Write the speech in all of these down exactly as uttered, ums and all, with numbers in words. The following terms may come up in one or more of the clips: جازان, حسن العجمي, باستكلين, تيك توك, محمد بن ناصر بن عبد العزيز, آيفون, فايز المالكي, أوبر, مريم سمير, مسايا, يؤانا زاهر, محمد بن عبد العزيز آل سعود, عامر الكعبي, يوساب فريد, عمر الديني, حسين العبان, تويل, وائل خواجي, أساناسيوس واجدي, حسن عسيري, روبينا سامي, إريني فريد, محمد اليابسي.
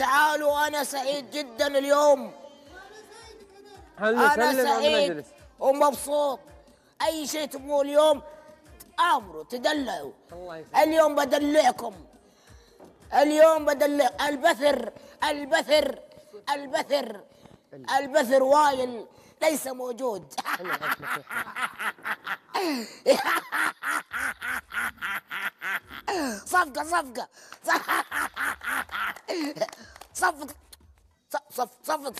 تعالوا أنا سعيد جدا اليوم. أنا سعيد ومبسوط. أي شيء تبغوا اليوم تآمروا تدلعوا. اليوم بدلعكم. اليوم بدلع البثر البثر البثر البثر وائل ليس موجود. صفقة صفقة صفقة صفقة صفقة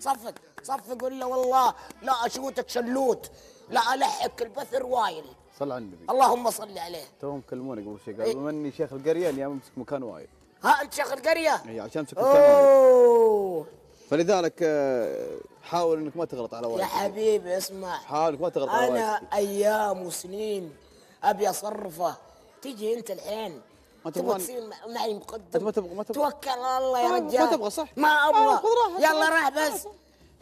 صفقة صفقة قول له والله لا أشوتك شلوت لا ألحق البثر وايل. صل على النبي اللهم صل عليه. توهم كلموني قبل شيء قالوا إيه؟ مني شيخ القرية اللي أمسك مكان وايل. ها أنت شيخ القرية؟ إي عشان أمسك مكان وايل. فلذلك حاول إنك ما تغلط على وايل. يا حبيبي اسمع. حاول إنك ما تغلط على وايل. أنا أيام وسنين أبي أصرفه. تيجي أنت الحين تبغى تصير معي مقدم. ما تبغى ما تبغى توكل على الله يا رجال. ما تبغى صح؟ ما أبغى. يلا راح بس.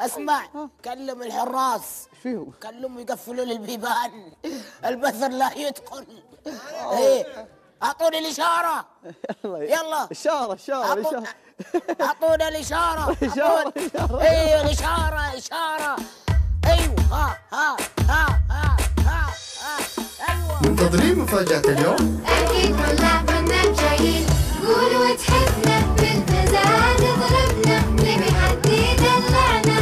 اسمع كلم الحراس. ايش فيهم؟ كلموا يقفلوا لي البيبان. البثر لا يدخل. ايه اعطوني الاشاره. يلا اشاره اشاره اشاره اعطونا الاشاره اشاره ايوه الاشاره اشاره ايوه ها ها ها ها ها ايوه. منتظرين مفاجاه اليوم؟ اكيد والله كنا جايين. قولوا تحبنا بالمزاج ضربنا اللي بيحدد اللعنه.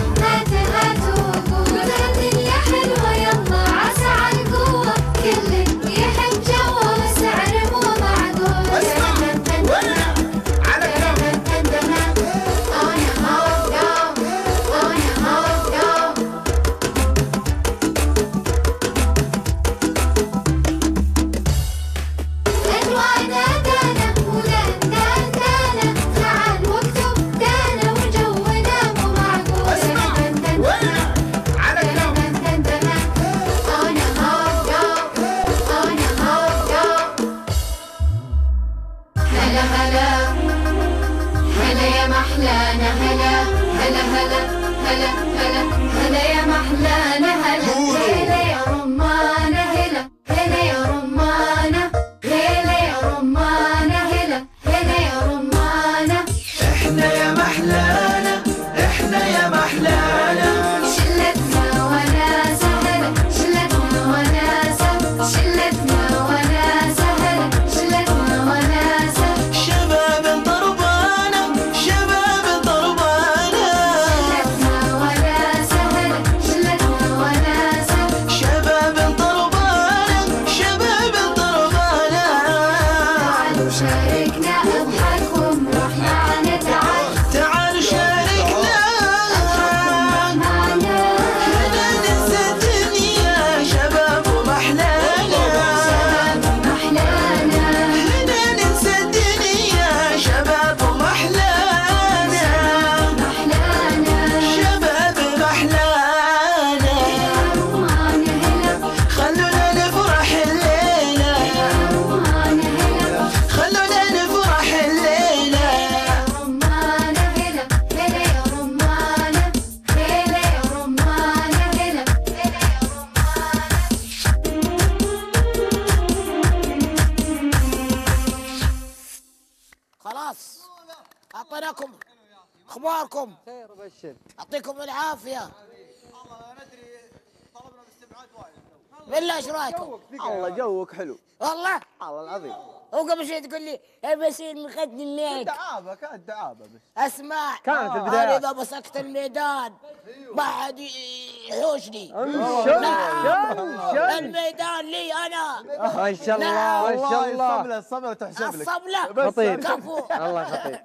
يعطيكم العافية. والله لا ندري طلبنا باستبعاد وايد. بالله ايش رايكم؟ والله جوك حلو. والله؟ والله العظيم. وقبل شوي تقول لي بصير من خدني الميك. دعابة كانت دعابة بس. اسمع كانت البداية. انا اذا مسكت الميدان ما حد يحوشني. الميدان لي انا. ما شاء الله ما شاء الله. الصبلة الصبلة تحسب لك. الصبلة خطير. الله خطير.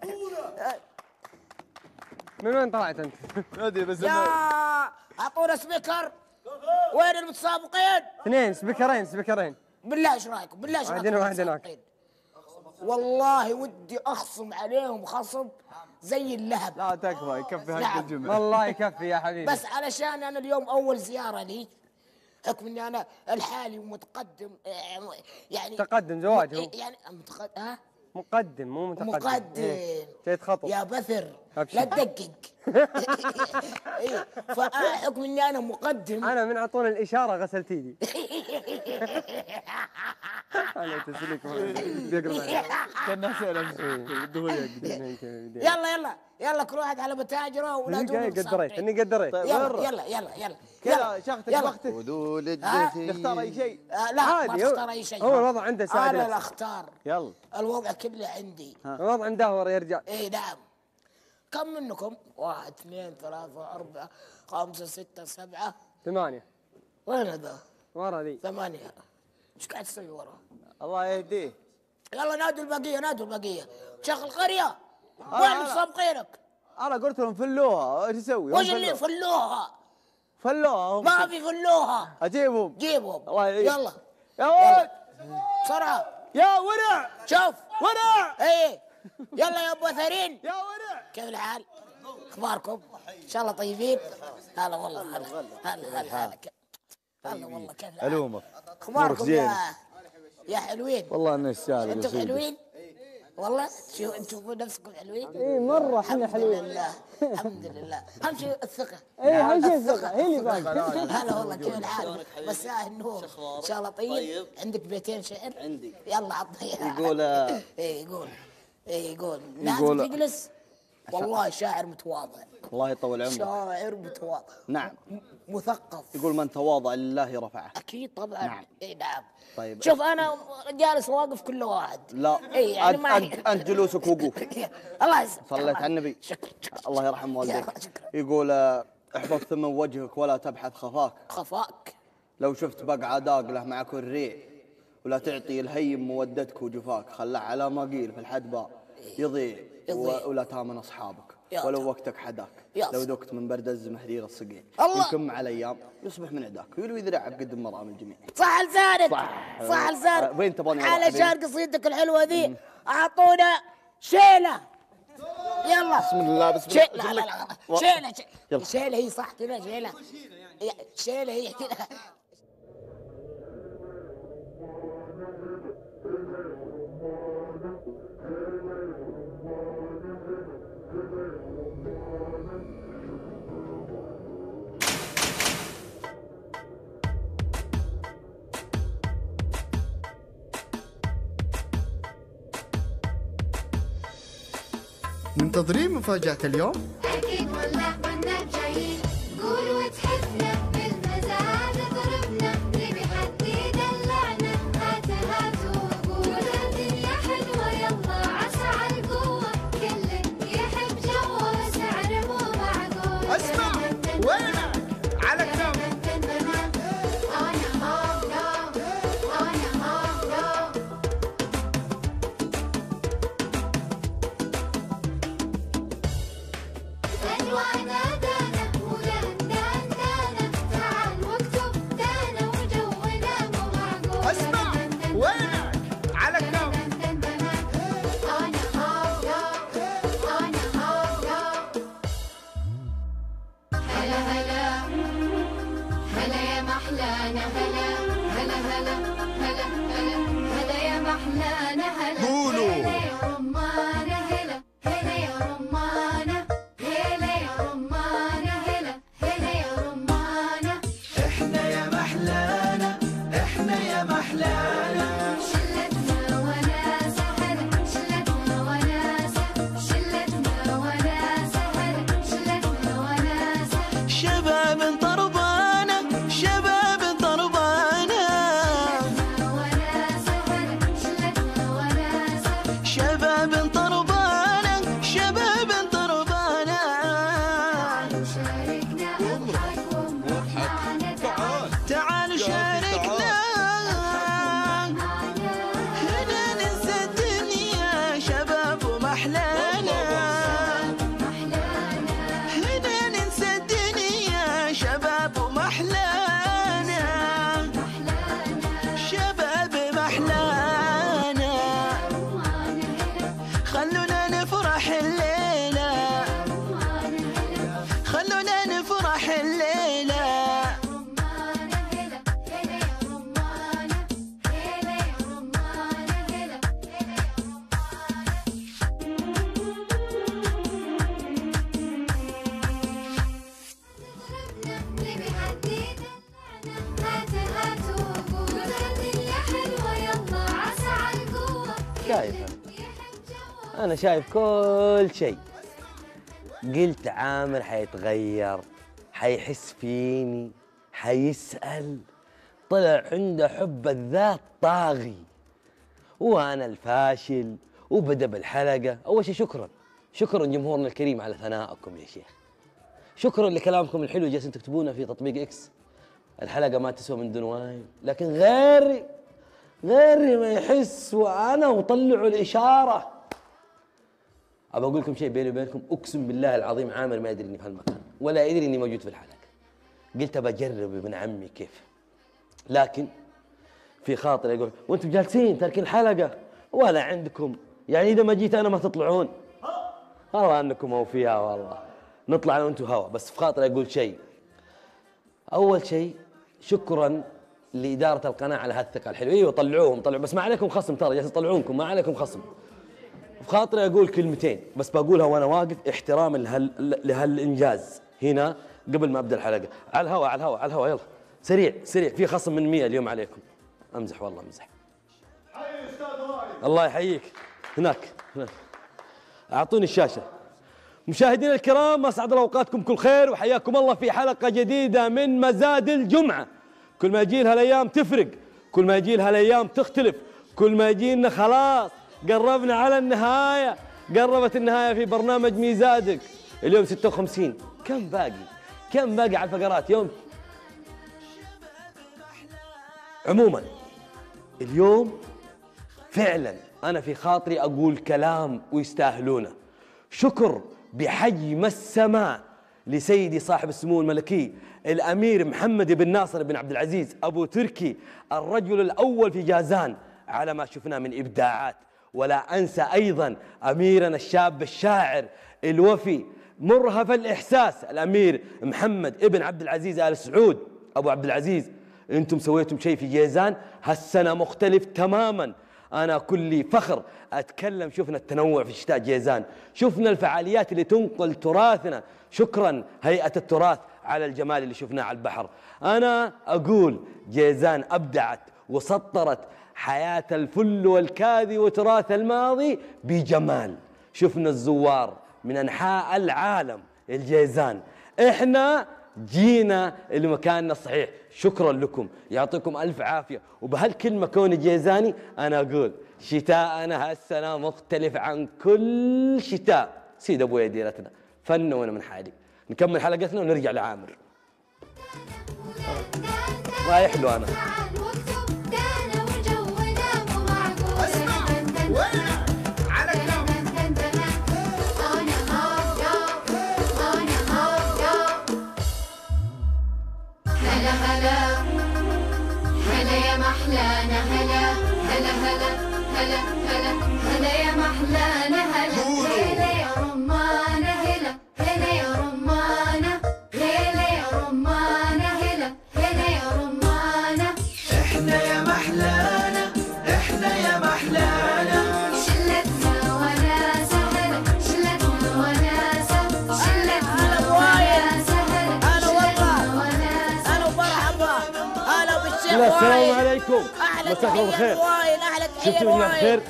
من وين طلعت انت؟ نادي بس يا اعطونا سبيكر. وين المتسابقين؟ اثنين سبيكرين سبيكرين. بالله ايش رايكم؟ بالله ايش رايكم؟ واحد هنا واحد هناك. والله ودي اخصم عليهم خصم زي اللهب. لا تكفى يكفي هذه الجمله. والله يكفي يا حبيبي. بس علشان انا اليوم اول زياره لي حكم اني انا الحالي ومتقدم يعني متقدم زواج هو يعني متقدم ها؟ مقدم مو متقدم مقدم إيه. جيت خطوة يا بثر أبشي. لا تدقق إيه. فحكم اني انا مقدم انا من اعطونا الاشاره غسلت ايدي. على تسليك بيقرا كان سهلا يلا يلا يلا كل واحد على بتاجره ولاده قدريت اني قدريت يلا يلا يلا يلا شغلتك وقتك ودول الدفين نختار اي شيء لا عادي اختار اي شيء هو الوضع عنده سعد انا اللي اختار يلا الوضع كله عندي الوضع مدهور يا رجال اي نعم كم منكم؟ واحد اثنين ثلاثة أربعة خمسة ستة سبعة ثمانية وين هذا؟ ورا ذي ثمانية ايش قاعد تسوي ورا؟ الله يهديه يلا نادوا البقية نادوا البقية شغل قرية وين مصابقينك؟ أنا قلت لهم فلوها ايش يسوي؟ وش اللي فلوها؟ فلوها ما في فلوها اجيبهم جيبهم الله يعينك يلا يا ولد بسرعة يا ورع شوف ورع ايه يلا يا ابو اثرين يا ورع كيف الحال؟ اخباركم؟ ان شاء الله طيبين؟ هلا والله هلا هلا هلا هلا والله كيف الحال؟ الومك اخباركم يا يا حلوين والله اني السالب انتم حلوين؟ والله شو انتم نفسكم حلوين؟ اي مره احنا حلوين الحمد لله الحمد لله اهم شيء الثقه اي اهم شيء الثقه هي اللي باقي هلا والله كيف الحال؟ مساء النور ان شاء الله طيب عندك بيتين شعر؟ عندي يلا عطني يقول اي يقول ايه يقول لازم تجلس والله شاعر متواضع الله يطول عمره شاعر متواضع نعم مثقف يقول من تواضع لله رفعه اكيد طبعا نعم اي نعم طيب شوف انا جالس واقف كل واحد لا اي يعني ما انت جلوسك وقوف الله يسلمك صليت على النبي الله يرحم والديك يقول احفظ ثمن وجهك ولا تبحث خفاك خفاك لو شفت بقعه داقله مع كل ريع ولا تعطي الهيم مودتك وجفاك خلاه على ما قيل في الحدباء يضيع ولا تامن اصحابك ولو وقتك حداك لو ذقت من برد الزمهرير الصقيع يكم على ايام يصبح من عداك يلوي ذراعك قد مرام الجميع صح لسانك صح, صح لسانك وين تبغاني علشان قصيدتك الحلوه ذي اعطونا شيله يلا بسم الله بسم الله لا لا لا شيله شيله شيله هي صح كذا شيله شيله هي كذا منتظرين مفاجأة اليوم؟ أكيد والله وإنا جايين قول وتحفنا بالمزاد ضربنا نبي حد يدلعنا هات هات وقول الدنيا حلوة يلا عسى على القوة كل يحب جوه سعر مو معقول اسمع وين على كم؟ أنا هوم دوم أنا هوم هات هات وقول الدنيا حلوة يلا انا شايف كل شيء. قلت عامر حيتغير، حيحس فيني، حيسأل. طلع عنده حب الذات طاغي، وانا الفاشل. وبدأ بالحلقة. اول شيء شكرا شكرا جمهورنا الكريم على ثنائكم يا شيخ، شكرا لكلامكم الحلو جالسين تكتبونه في تطبيق اكس. الحلقة ما تسوى من دون وائل، لكن غيري غيري ما يحس، وانا وطلعوا الإشارة. ابى اقول لكم شيء بيني وبينكم، اقسم بالله العظيم عامر ما يدري اني في هالمكان ولا يدري اني موجود في الحلقة. قلت بجرب ابن عمي كيف، لكن في خاطري اقول وانتم جالسين تاركين الحلقة ولا عندكم، يعني اذا ما جيت انا ما تطلعون. والله انكم هو فيها، والله نطلع انا وانتم هوا. بس في خاطري اقول شيء. اول شيء شكرا لاداره القناه على هالثقه الحلوه. ايوه طلعوهم طلعوا، بس ما عليكم خصم، ترى جالسين يطلعونكم ما عليكم خصم. في خاطري اقول كلمتين بس بقولها وانا واقف احتراما لهال... لهالانجاز هنا قبل ما ابدا الحلقه. على الهواء على الهواء على الهواء، يلا سريع سريع، في خصم من مية اليوم عليكم. امزح والله امزح. حي استاذ وائل. الله يحييك. هناك هناك اعطوني الشاشه. مشاهدينا الكرام، اسعد الله اوقاتكم كل خير وحياكم الله في حلقه جديده من مزاد الجمعه. كل ما يجي لها الايام تفرق، كل ما يجي لها الايام تختلف، كل ما يجي لنا خلاص قربنا على النهايه، قربت النهايه في برنامج ميزادك. اليوم ستة وخمسين، كم باقي؟ كم باقي على الفقرات يوم؟ عموما اليوم فعلا انا في خاطري اقول كلام ويستاهلونه. شكر بحجم السماء لسيدي صاحب السمو الملكي الأمير محمد بن ناصر بن عبد العزيز أبو تركي، الرجل الأول في جازان، على ما شفنا من إبداعات. ولا أنسى أيضا أميرنا الشاب الشاعر الوفي مرهف الإحساس الأمير محمد بن عبد العزيز آل سعود. أبو عبد العزيز، أنتم سويتم شيء في جازان هالسنة مختلف تماما. أنا كلي فخر أتكلم. شفنا التنوع في شتاء جيزان، شفنا الفعاليات اللي تنقل تراثنا. شكرا هيئة التراث على الجمال اللي شفناه على البحر. أنا أقول جيزان أبدعت وسطرت حياة الفل والكاذي وتراث الماضي بجمال. شفنا الزوار من أنحاء العالم الجيزان، إحنا جينا لمكاننا الصحيح. شكرا لكم، يعطيكم الف عافيه. وبهالكلمه كوني جيزاني انا اقول شتاءنا هالسنه مختلف عن كل شتاء. سيد ابويا ديرتنا فن وانا من حالي. نكمل حلقتنا ونرجع لعامر. رايح له انا. هلا هلا هلا هلا هلا هلا هلا يا محلانا، هلا هلا يا رمانة، هلا هلا يا رمانة، هلا يا رمانة، هلا هلا يا رمانة. احنا يا محلانا، احنا يا محلانا، شلتنا وناسة، هلا شلتنا وناسة، شلتنا وناسة، هلا انا والله انا ومرحبا انا بالشيخ وائل. اهلا تحيه الوائل، اهلا تحيه الوائل.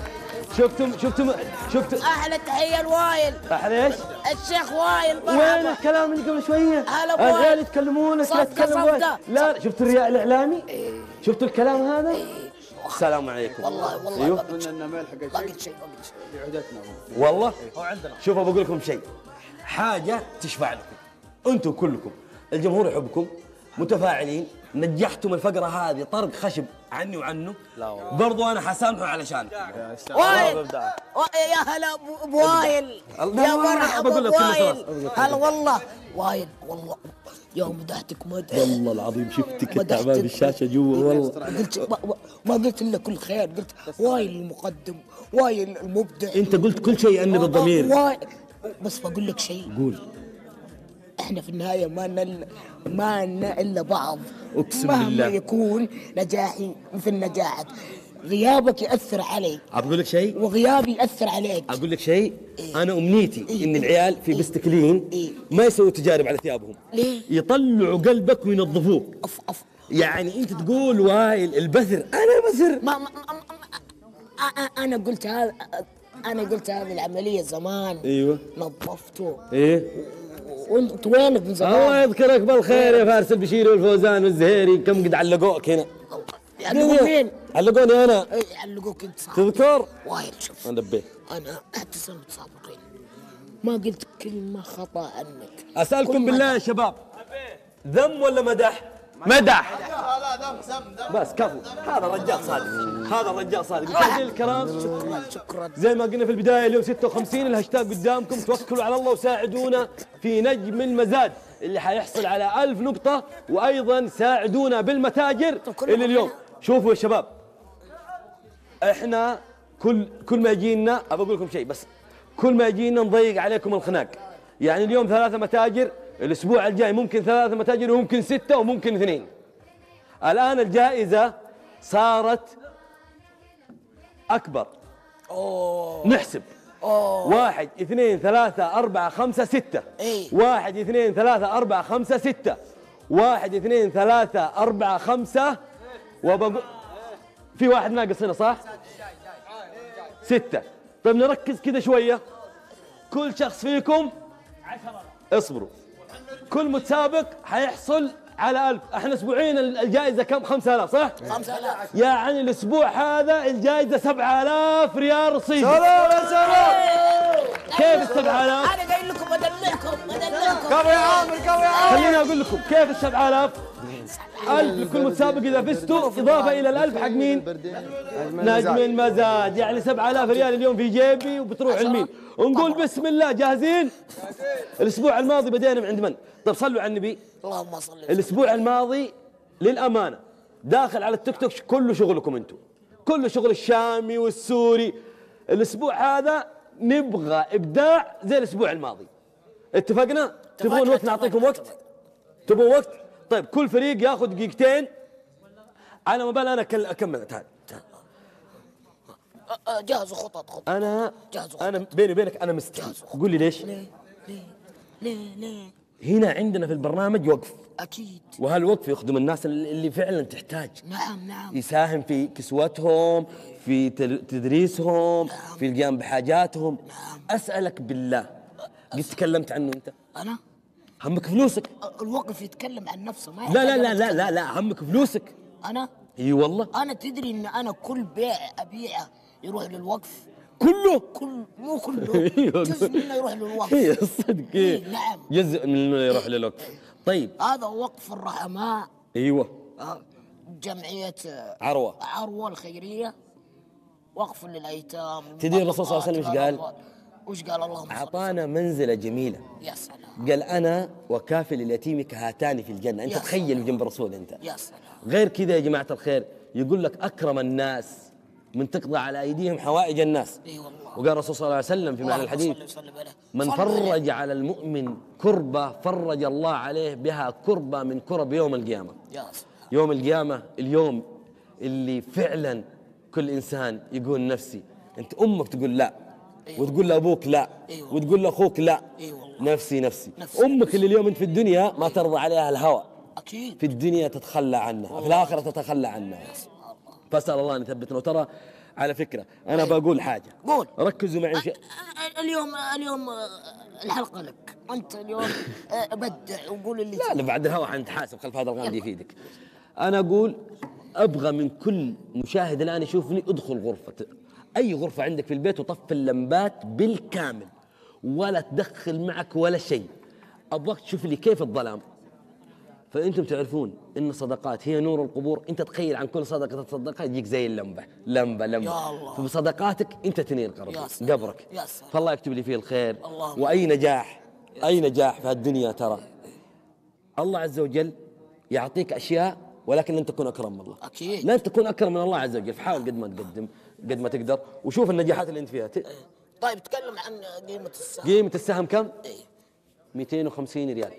شفتم شفتم شفتم اهلا تحيه الوائل. اهلا ايش؟ الشيخ وائل. وين الكلام اللي قبل شويه؟ هلا بوائل يتكلمون صدقه. لا شفتوا الرياء الاعلامي؟ شفتوا الكلام هذا؟ السلام عليكم. والله والله ما قلت شيء، ما قلت شيء لعودتنا والله. هو عندنا، شوفوا بقول لكم شيء، حاجه تشفع لكم انتم كلكم. الجمهور يحبكم، متفاعلين، نجحتم الفقرة هذه طرد خشب عني وعنه. لا والله برضو أنا حسامحه علشانكم. وائل يا هلا بوائل، يا مرحبا بوائل. هلا والله وائل، والله يوم مدحتك مدح، والله العظيم شفتك تعبان الشاشة جوا. والله ما قلت إلا كل خير، قلت وائل المقدم، وائل المبدع. أنت قلت كل شيء أني بالضمير وائل. بس بقول لك شيء، قول احنا في النهايه ما لنا ما لنا الا بعض. اقسم بالله مهما يكون نجاحي مثل نجاحك، غيابك ياثر علي. اقول لك شيء، وغيابي ياثر عليك. اقول لك شيء، إيه؟ انا امنيتي إيه؟ ان العيال في إيه؟ بستكلين إيه؟ ما يسووا تجارب على ثيابهم. ليه؟ يطلعوا قلبك وينظفوه. أف أف. يعني انت تقول وائل البذر، انا بذر. ما, ما, ما, ما, ما, ما انا قلت هذا انا قلت هذه العمليه زمان. ايوه نظفته. ايه وانت وينك من زمان؟ الله يذكرك بالخير يا فارس البشير والفوزان والزهيري، كم قد علقوك هنا؟ علقوك مين؟ علقوني انا. اي علقوك انت صح. تذكر؟ وايد. شوف انا نبيه، انا اعتزل متسابقين، ما قلت كلمه خطا عنك. اسالكم بالله يا شباب، ذم ولا مدح؟ مدح. لا ذم ذم بس كفو. هذا رجال صادق، هذا رجال صادق. بالتعديل الكرام، شكرا شكرا. زي ما قلنا في البدايه اليوم ستة وخمسين، الهاشتاج قدامكم، توكلوا على الله وساعدونا في نجم المزاد اللي حيحصل على ألف نقطه، وايضا ساعدونا بالمتاجر اللي اليوم. شوفوا يا شباب، احنا كل كل ما يجينا ابى اقول لكم شيء بس، كل ما يجينا نضيق عليكم الخناق. يعني اليوم ثلاثه متاجر، الاسبوع الجاي ممكن ثلاثه متاجر وممكن سته وممكن اثنين. الان الجائزه صارت اكبر. اوه نحسب. اوه واحد اثنين ثلاثه اربعه خمسه سته. اي واحد اثنين ثلاثه اربعه خمسه سته. واحد اثنين ثلاثه اربعه خمسه وبقول في واحد ناقص هنا صح؟ سته. طيب نركز كذا شويه، كل شخص فيكم اصبروا، كل متسابق حيحصل على ألف. احنا اسبوعين الجائزه كم؟ خمسة آلاف صح؟ خمسة آلاف. يعني الاسبوع هذا الجائزه سبعة آلاف ريال رصيد. سلام يا سلام. كيف ال سبعة آلاف؟ انا قايل لكم ادلعكم ادلعكم. كفو يا عامر كفو يا عامر. خليني اقول لكم كيف ال سبعة آلاف؟ ألف لكل متسابق إذا فزتوا، إضافة إلى الألف حق مين؟ نجم المزاد. يعني سبعة آلاف ريال اليوم في جيبي وبتروح لمين؟ ونقول بسم الله. جاهزين؟ الأسبوع الماضي بدينا من عند من؟ طب صلوا على النبي. اللهم صل. الأسبوع الماضي للأمانة داخل على التيك توك كله شغلكم أنتم، كله شغل الشامي والسوري. الأسبوع هذا نبغى إبداع زي الأسبوع الماضي. اتفقنا؟ تبغون وقت نعطيكم وقت؟ تبغون وقت؟ طيب كل فريق ياخذ دقيقتين على ما بال انا اكمل. تعال تعال جهزوا خطط خطط. انا جهزوا خطط. انا بيني وبينك انا مستحي. قول لي ليش؟ ليه ليه ليه ليه؟ هنا عندنا في البرنامج وقف. اكيد. وهالوقف يخدم الناس اللي فعلا تحتاج. نعم نعم. يساهم في كسوتهم، في تدريسهم، نعم. في القيام بحاجاتهم. نعم. اسالك بالله، قد تكلمت عنه انت؟ انا؟ همك فلوسك. الوقف يتكلم عن نفسه ما. لا لا لا لا لا لا، همك فلوسك. انا؟ اي والله. انا تدري ان انا كل بيع ابيعه يروح للوقف. كله؟ كل مو كله. جزء منه يروح للوقف. اي صدق. اي نعم. جزء منه يروح للوقف. طيب هذا وقف الرحماء. ايوه. جمعية عروة. عروة الخيرية. وقف للايتام. تدري الرسول صلى الله عليه وسلم ايش قال؟ وش قال؟ اللهم اعطانا منزله جميله. يا سلام. قال انا وكافل اليتيم كهاتان في الجنه. انت تخيل جنب الرسول انت. يا سلام. غير كذا يا جماعه الخير، يقول لك اكرم الناس من تقضى على ايديهم حوائج الناس. اي والله. وقال الرسول صلى الله عليه وسلم في معنى الحديث، من فرج على المؤمن كربه فرج الله عليه بها كربه من كرب يوم القيامه. يا سلام. يوم القيامه، اليوم اللي فعلا كل انسان يقول نفسي، انت امك تقول لا، أيوة. وتقول لابوك لا، أيوة. وتقول لاخوك لا، أيوة. نفسي نفسي, نفسي امك نفسي. اللي اليوم انت في الدنيا ما ترضى عليها الهوى. اكيد. في الدنيا تتخلى عنها، أوه. في الاخره تتخلى عنها. فاسال الله ان يثبتنا. وترى على فكره انا أيوة. بقول حاجه. قول. ركزوا معي. شيء اليوم اليوم الحلقه لك انت اليوم. ابدع وقول اللي لا لا بعد الهوى حنتحاسب خلف هذا الغام دي في يدك. انا اقول ابغى من كل مشاهد الان يشوفني ادخل غرفه، أي غرفة عندك في البيت، وطفي اللمبات بالكامل ولا تدخل معك ولا شيء. أبغاك تشوف لي كيف الظلام. فأنتم تعرفون إن الصدقات هي نور القبور. أنت تخيل عن كل صدقة تصدقها يجيك زي اللمبة، لمبة لمبة. يا الله. فبصدقاتك أنت تنير قبرك. يا سلام. فالله يكتب لي فيه الخير. الله. وأي نجاح، أي نجاح في هالدنيا ترى الله عز وجل يعطيك أشياء، ولكن لن تكون أكرم من الله. أكيد. لن تكون أكرم من الله عز وجل، فحاول قد ما تقدم قد ما تقدر، وشوف النجاحات اللي انت فيها. طيب تكلم عن قيمة السهم. قيمة السهم كم؟ اي مئتين وخمسين ريال.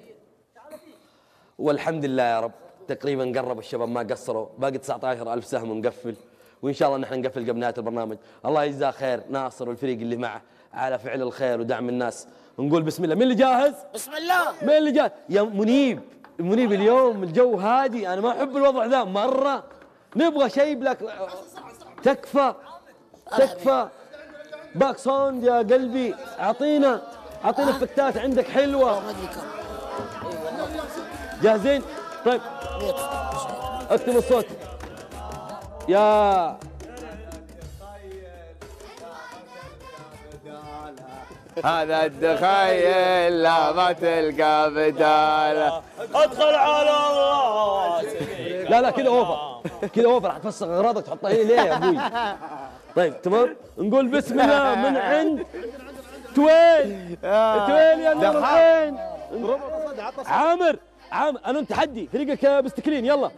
والحمد لله يا رب تقريبا قرب الشباب ما قصروا، باقي تسعة عشر ألف سهم ونقفل، وان شاء الله نحن نقفل قبل نهاية البرنامج. الله يجزاه خير ناصر والفريق اللي معه على فعل الخير ودعم الناس. ونقول بسم الله. مين اللي جاهز؟ بسم الله. مين اللي جاهز؟ يا منيب. منيب اليوم الجو هادي، انا ما احب الوضع ذا مرة. نبغى شيء بلاك. تكفى تكفى باك ساوند يا قلبي، اعطينا اعطينا الفتات عندك حلوه. جاهزين؟ طيب اكتب الصوت يا هذا الدخيل لا ما تلقى بداله ادخل على راسي. لا لا كذا اوفر كذا اوفر، راح تفسخ اغراضك تحطها هنا ليه يا ابوي؟ طيب تمام، نقول بسم الله من عند تويل تويل يا نور العين عامر. عامر انا متحدي فريقك مستكلين، يلا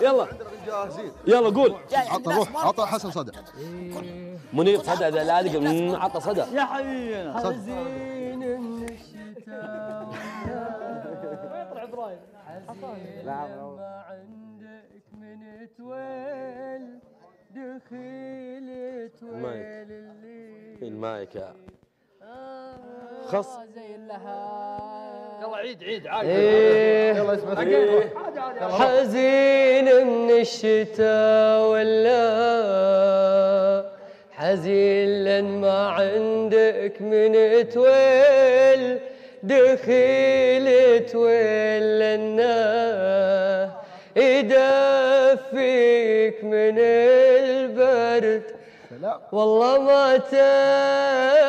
يلا يلا قول. عطى روح، عطى حسن صدى، منير صدى ذا لالق، عطى صدى يا حبيبي انا حزين الشتاء يطلع ابراهيم حزين ما عندك من تويل دخيل تويل اللي المايك يا خص زي لها. يلا عيد عيد عادي. يلا اسمع حزين من الشتاء ولا حزين لان ما عندك من تويل دخيل تويل لنا يدفيك من البرد والله ما تلقى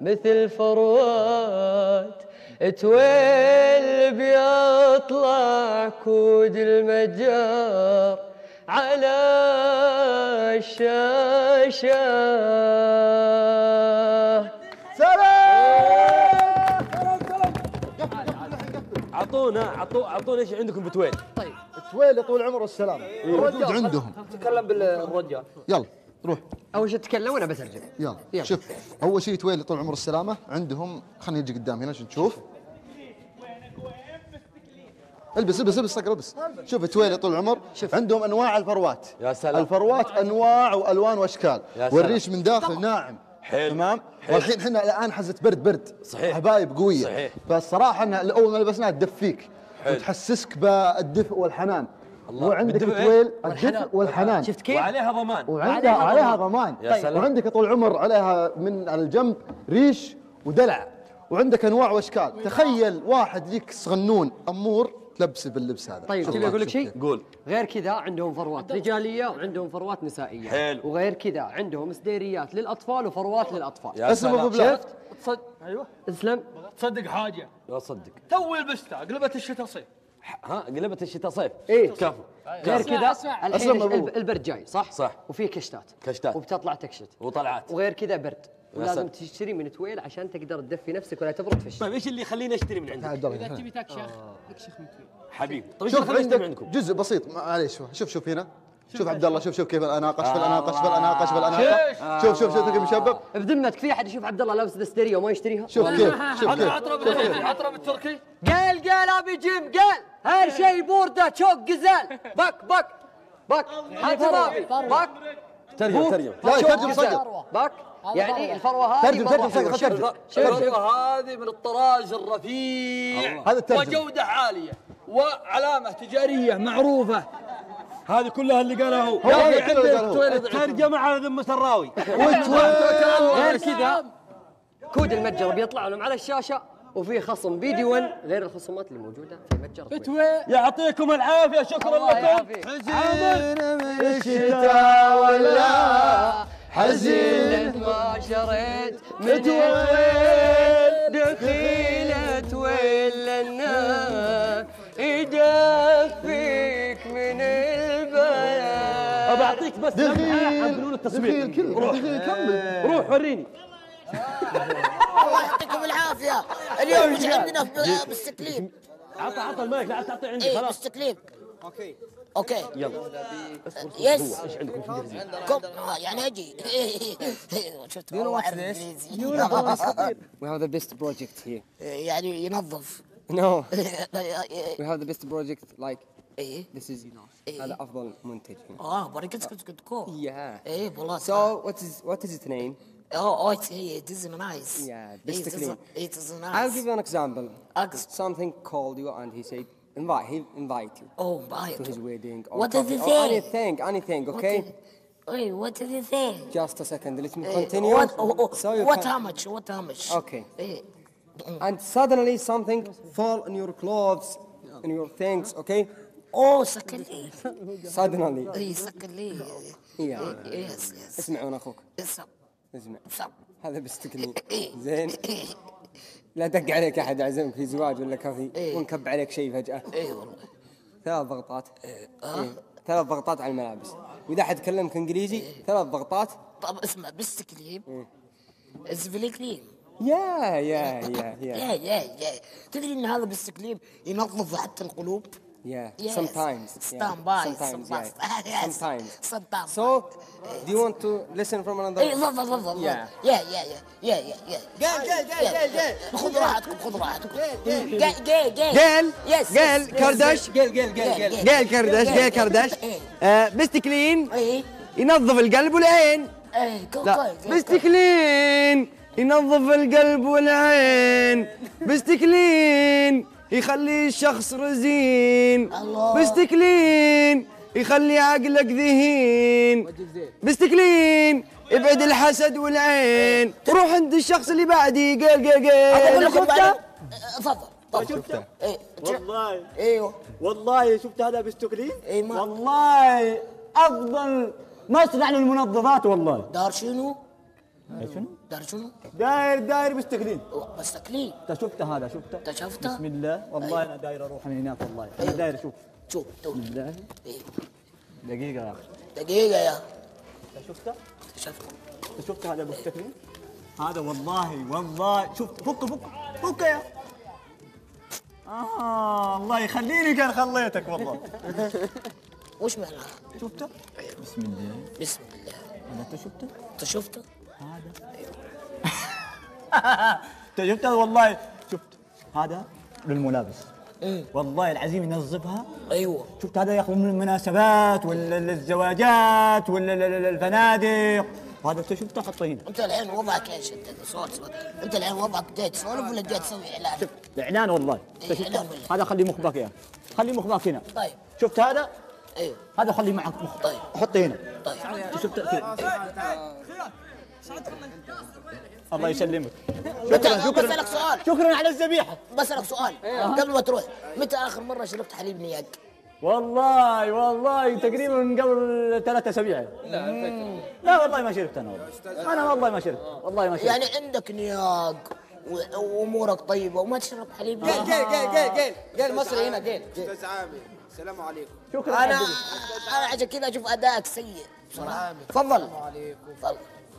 مثل فروات تويل بيطلع كود المتجر على الشاشة. اعطونا عطو اعطونا ايش عندكم بتويل؟ طيب تويل يطول عمره السلامه موجود عندهم. تتكلم بالرجال يلا روح. اول شيء تتكلم وانا بترجم. يلا. يلا شوف، اول شيء تويل يطول عمره السلامه عندهم، خلينا نجي قدام هنا عشان نشوف. البس البس البس صقر البس. شوف تويل يطول العمر عندهم انواع الفروات. يا سلام. الفروات انواع والوان واشكال، والريش من داخل ناعم. حلو تمام. والحين احنا الان حزه برد برد صحيح، حبايب قويه صحيح. فالصراحه انا اول ما لبسناها تدفيك وتحسسك بالدفء والحنان. الله. وعندك تويل الدفء والحنان. شفت كيف؟ وعليها ضمان، وعندها عليها ضمان. يا سلام. وعندك طول عمر عليها من على الجنب ريش ودلع، وعندك انواع واشكال. تخيل واحد لك صغنون امور تلبسه باللبس هذا. طيب تبي اقول لك شيء؟ قول. غير كذا عندهم فروات رجاليه وعندهم فروات نسائيه. حلو. وغير كذا عندهم سديريات للاطفال وفروات للاطفال. اسلم ابو بلال. شفت؟ تصدق ايوه اسلم. تصدق حاجه؟ لا تصدق. تو لبستها قلبت الشتاء صيف. ها قلبت الشتاء صيف. ايه كفو. غير كذا الحين البرد جاي صح؟ صح. وفي كشتات. كشتات. وبتطلع تكشت. وطلعت. وغير كذا برد. ولازم تشتري من تويل عشان تقدر تدفي نفسك ولا تبرد في الشتاء. طيب ايش اللي يخليني اشتري من عندك؟ اذا تبي تكشخ تكشخ من تويل حبيبي. طيب ايش اللي يخليني عندكم؟ جزء بسيط معليش. شوف شوف هنا، شوف عبد الله، شوف شوف كيف اناقش في الاناقش في الاناقش في الاناقش. شوف شوف شوف كيف مشبب. بذمتك في احد يشوف عبد الله لابس دستريه وما يشتريها؟ شوف كيف شوف كيف عطرب التركي قال قال ابي جيم قال هر شيء بورده شوك جزال بك بك بك حجرابي بك ترجم ترجم لا ترجم صدق بك يعني الفروه هذه الفروه هذه من الطراز الرفيع وجوده عاليه وعلامه تجاريه معروفه، هذه كلها اللي قالها هو. الترجمه على ذمه الراوي. غير كذا كود المتجر بيطلع لهم على الشاشه، وفي خصم بيدي ون غير الخصومات اللي موجوده في متجر تويل. يعطيكم العافيه شكرا لكم. حزين من الشتاء ولا حزين ما شريت من تويل دخيلة تويل لنا يدفيك من البلد. ابى اعطيك بس لمحه عن فنون التصوير. روح كمل روح وريني. الله يعطيكم العافيه. اليوم اللي عندنا بالستكليب عطى عطى المايك لا تعطي عندي خلاص. ايه بالستكليب اوكي اوكي يلا يس. ايش عندكم في الجهاز؟ يعني اجي شفت والله وهذا بيست بروجكت هي يعني ينظف. نو وي هاف ذا بيست بروجكت لايك ايه ذس از يو نو هذا افضل منتج. اه بركتك كنت كو يا ايه والله. سو وات از وات از ات نيم؟ اوه it is nice. Yeah best clean it is nice. I'll give you an example. Something called you and he said invite, he'll invite you. Oh, invite to his wedding. What does he say? Anything, anything, okay? اي وات ذا ثينج جاست ا سكند ليت مي كونتينيو وات هاو ماتش وات هاو ماتش اوكي and suddenly something fall in your clothes in your things okay اوه سكلي suddenly اي سكلي يس يس اسمعون اخوك اسمع اسمع هذا بيستقلي زين لا دق عليك احد عزمك في زواج ولا كافي ونكب عليك شيء فجأة اي والله ثلاث ضغطات اه ثلاث ضغطات على الملابس واذا احد كلمك انجليزي ثلاث ضغطات طب اسمع بيستقلي زفليكلي يا يا يا يا يا يا تدري ان هذا بالاستقليب ينظف حتى القلوب؟ يا sometimes sometimes sometimes sometimes so do you want to listen from another اي تفضل تفضل يا يا يا يا يا يا قال قال قال قال خذ راحتكم خذ راحتكم قال قال قال يس قال كردش قال قال قال قال كردش قال كردش باستقلين اي ينظف القلب والعين اي باستقلين ينظف القلب والعين باستكلين يخلي الشخص رزين باستكلين يخلي عقلك ذهين باستكلين يبعد الحسد والعين روح عند الشخص اللي بعدي قال قال قال شفته؟ تفضل شفته؟ والله ايوه والله شفت هذا باستكلين؟ اي والله افضل مصنع للمنظفات والله دار شنو؟ داير شنو؟ داير شنو؟ داير داير باستقليل باستقليل انت شفته هذا شفته؟ انت شفته؟ بسم الله والله أيوه. انا داير اروح من هناك والله أيوه. انا داير اشوف شوف بسم الله أيوه. دقيقة يا اخي دقيقة يا انت شفته؟ انت شفته انت شفته هذا باستقليل؟ هذا والله والله شوف فك فك فك يا اه الله يخليني كان خليتك والله وش معناها؟ شفته؟ بسم الله بسم الله انت شفته؟ انت شفته؟ هذا انت شفته والله شفت هذا للملابس والله العظيم ينظفها ايوه شفت هذا ياخذ من المناسبات ولا الزواجات ولا الفنادق وهذا انت شفته حطه هنا انت الحين وضعك ايش انت صوت صوت انت الحين وضعك ديت تسولف ولا ديت تسوي اعلان؟ شفت اعلان والله انت شفته هذا خليه مخباك يا خليه مخباك هنا طيب شفت هذا؟ ايوه هذا خليه معك مخ طيب حطه هنا طيب شفته كذا الله يسلمك شكرا شكرا بسألك سؤال شكرا على الذبيحة بسألك سؤال قبل ما تروح متى آخر مرة شربت حليب نياق؟ والله والله تقريبا من قبل ثلاثة أسابيع لا لا والله ما شربت أنا والله أنا والله ما شربت والله ما شربت يعني عندك نياق وأمورك طيبة وما تشرب حليب نياق قال قال قال قال قال مصري هنا قال أستاذ عامر السلام عليكم شكرا أنا أنا عشان كذا أشوف أدائك سيء بصراحة تفضل السلام عليكم تفضل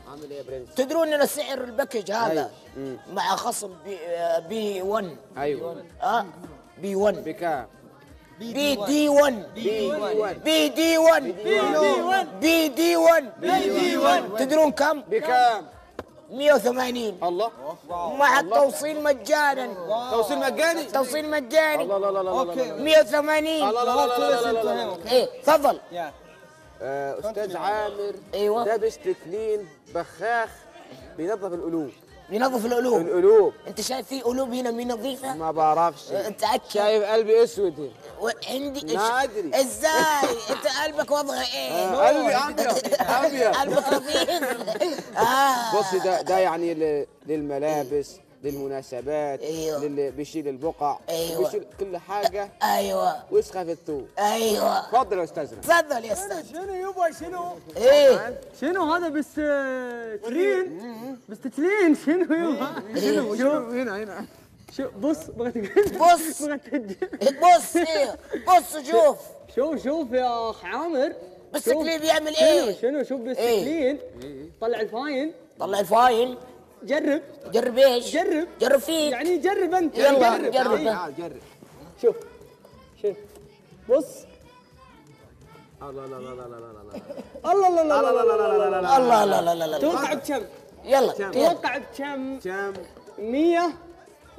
عامل ايه يا برنس؟ تدرون ان السعر الباكج هذا أيوه. مع خصم بي, بي واحد ايوه اه بي واحد بكام؟ بي دي واحد بي دي واحد بي دي واحد بي دي واحد تدرون كم؟ بكام؟ مئة وثمانين الله مع التوصيل مجانا توصيل مجاني توصيل مجاني الله الله الله اوكي مئة وثمانين الله الله الله الله ايه تفضل استاذ عامر ايوه لابس تكلين بخاخ بينظف القلوب بينظف القلوب القلوب انت شايف في قلوب هنا مين نظيفه؟ ما بعرفش انت اكيد شايف قلبي اسود عندي ما ادري ازاي انت قلبك وضعه ايه؟ قلبي ابيض ابيض قلبك رفيق اه بص ده ده يعني للملابس للمناسبات ايوه بيشيل البقع ايوه بيشيل كل حاجه ايوه ويسخف الثوب ايوه اتفضل يا استاذنا اتفضل يا استاذ شنو يبا شنو؟ ايه شنو هذا بس تلين بس تلين شنو يبا؟ شنو شوف هنا هنا شوف بص بغيت بص بص ايه بص شوف شوف شوف يا اخ عامر بالسكلين بيعمل ايه؟ شنو شنو شوف بالسكلين طلع الفاين طلع الفاين جرب جرب ايش؟ جرب جرب فيك يعني جرب انت يلا جرب جرب, أيه. جرب. شوف شوف بص الله لا لا لا لا لا الله لا لا لا لا لا الله لا لا لا لا توقع بكم؟ يلا توقع بكم؟ كم؟ مية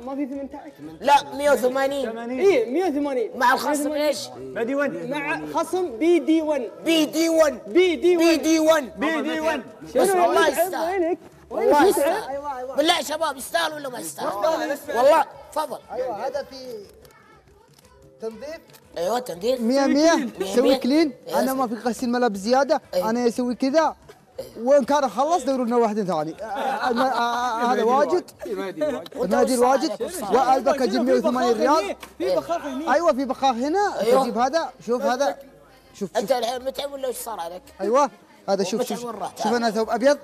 ما في ثمانية عشر لا مئة وثمانين اي مئة وثمانين مع الخصم ايش؟ بي دي واحد مع خصم بي دي واحد بي دي واحد بي دي واحد بي دي واحد بي دي واحد شنو الله يستاهل والله يستاهل أيوة أيوة. بالله يا شباب يستاهل ولا ما يستاهل؟ والله تفضل ايوه هذا في تنظيف؟ ايوه تنظيف مية مية سوي كلين. انا ما في غسيل ملابس زياده. أيوة. انا اسوي كذا وان كان خلص دوروا لنا واحد ثاني. هذا واجد نادي الواجد والبك اجيب مية وثمانين ريال. في بخاخ هنا. ايوه في بخاخ هنا تجيب هذا. شوف هذا شوف انت الحين متعب ولا ايش صار عليك؟ ايوه هذا شوف شوف شوف انا ثوب ابيض.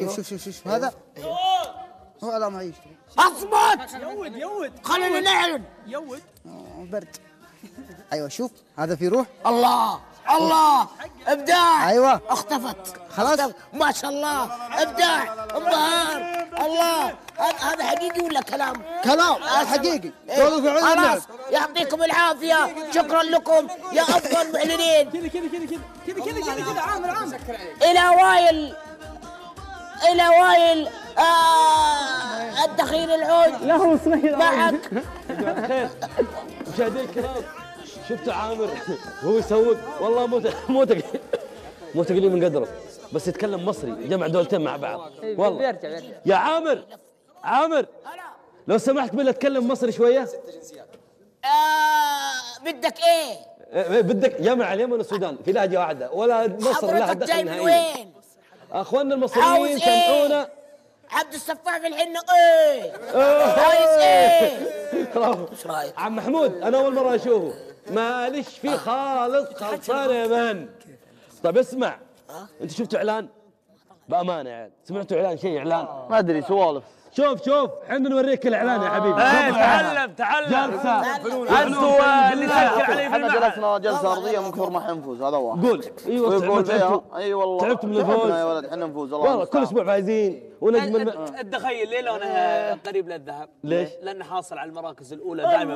شوف شوف شوف هذا هو لا ما يشتري. اصبر يود يود خلينا نعلن يود برد. ايوه شوف هذا في روح. الله الله ابداع. ايوه اختفت خلاص ما شاء الله ابداع انبهار. الله هذا حقيقي ولا كلام؟ كلام حقيقي. خلاص يعطيكم العافيه شكرا لكم يا افضل معلنين. كذا كذا كذا كذا كذا كذا كذا عامر عامر الى وائل الى وائل آه الدخيل العود. لا هو صغير معك مشاهدين الكرام. شفت عامر وهو يسوق والله مو مو مو تقليل من قدره بس يتكلم مصري جمع دولتين مع بعض والله. يا عامر عامر لو سمحت بالله تكلم مصري شويه. آه بدك ايه؟ بدك جمع اليمن والسودان في لهجه واحده ولا مصر لها دخل نهائي. اخواننا المصريين سمعونا. عبد السفاح الحين ايه عايز ايه؟ برافو. ايش رايك؟ عم محمود انا اول مره اشوفه ماليش فيه خالص خلصان يا مان. طيب اسمع انت شفتوا اعلان؟ بامانه يعني سمعتوا اعلان شيء اعلان؟ ما ادري سوالف. شوف شوف احنا نوريك الاعلان يا حبيبي. ايه تعلم تعلم جلسه انتوا اللي تسكر عليه في الملعب. جلسنا جلسه ارضيه ونكفر ما حنفوز هذا واحد. قول ايوه تعبت فيها. اي والله تعبت من الفوز يا ولد. احنا نفوز والله كل اسبوع فايزين ونجم الم... الدخيل ليه لونها قريب للذهب؟ ليش؟ لانه حاصل على المراكز الاولى دائما.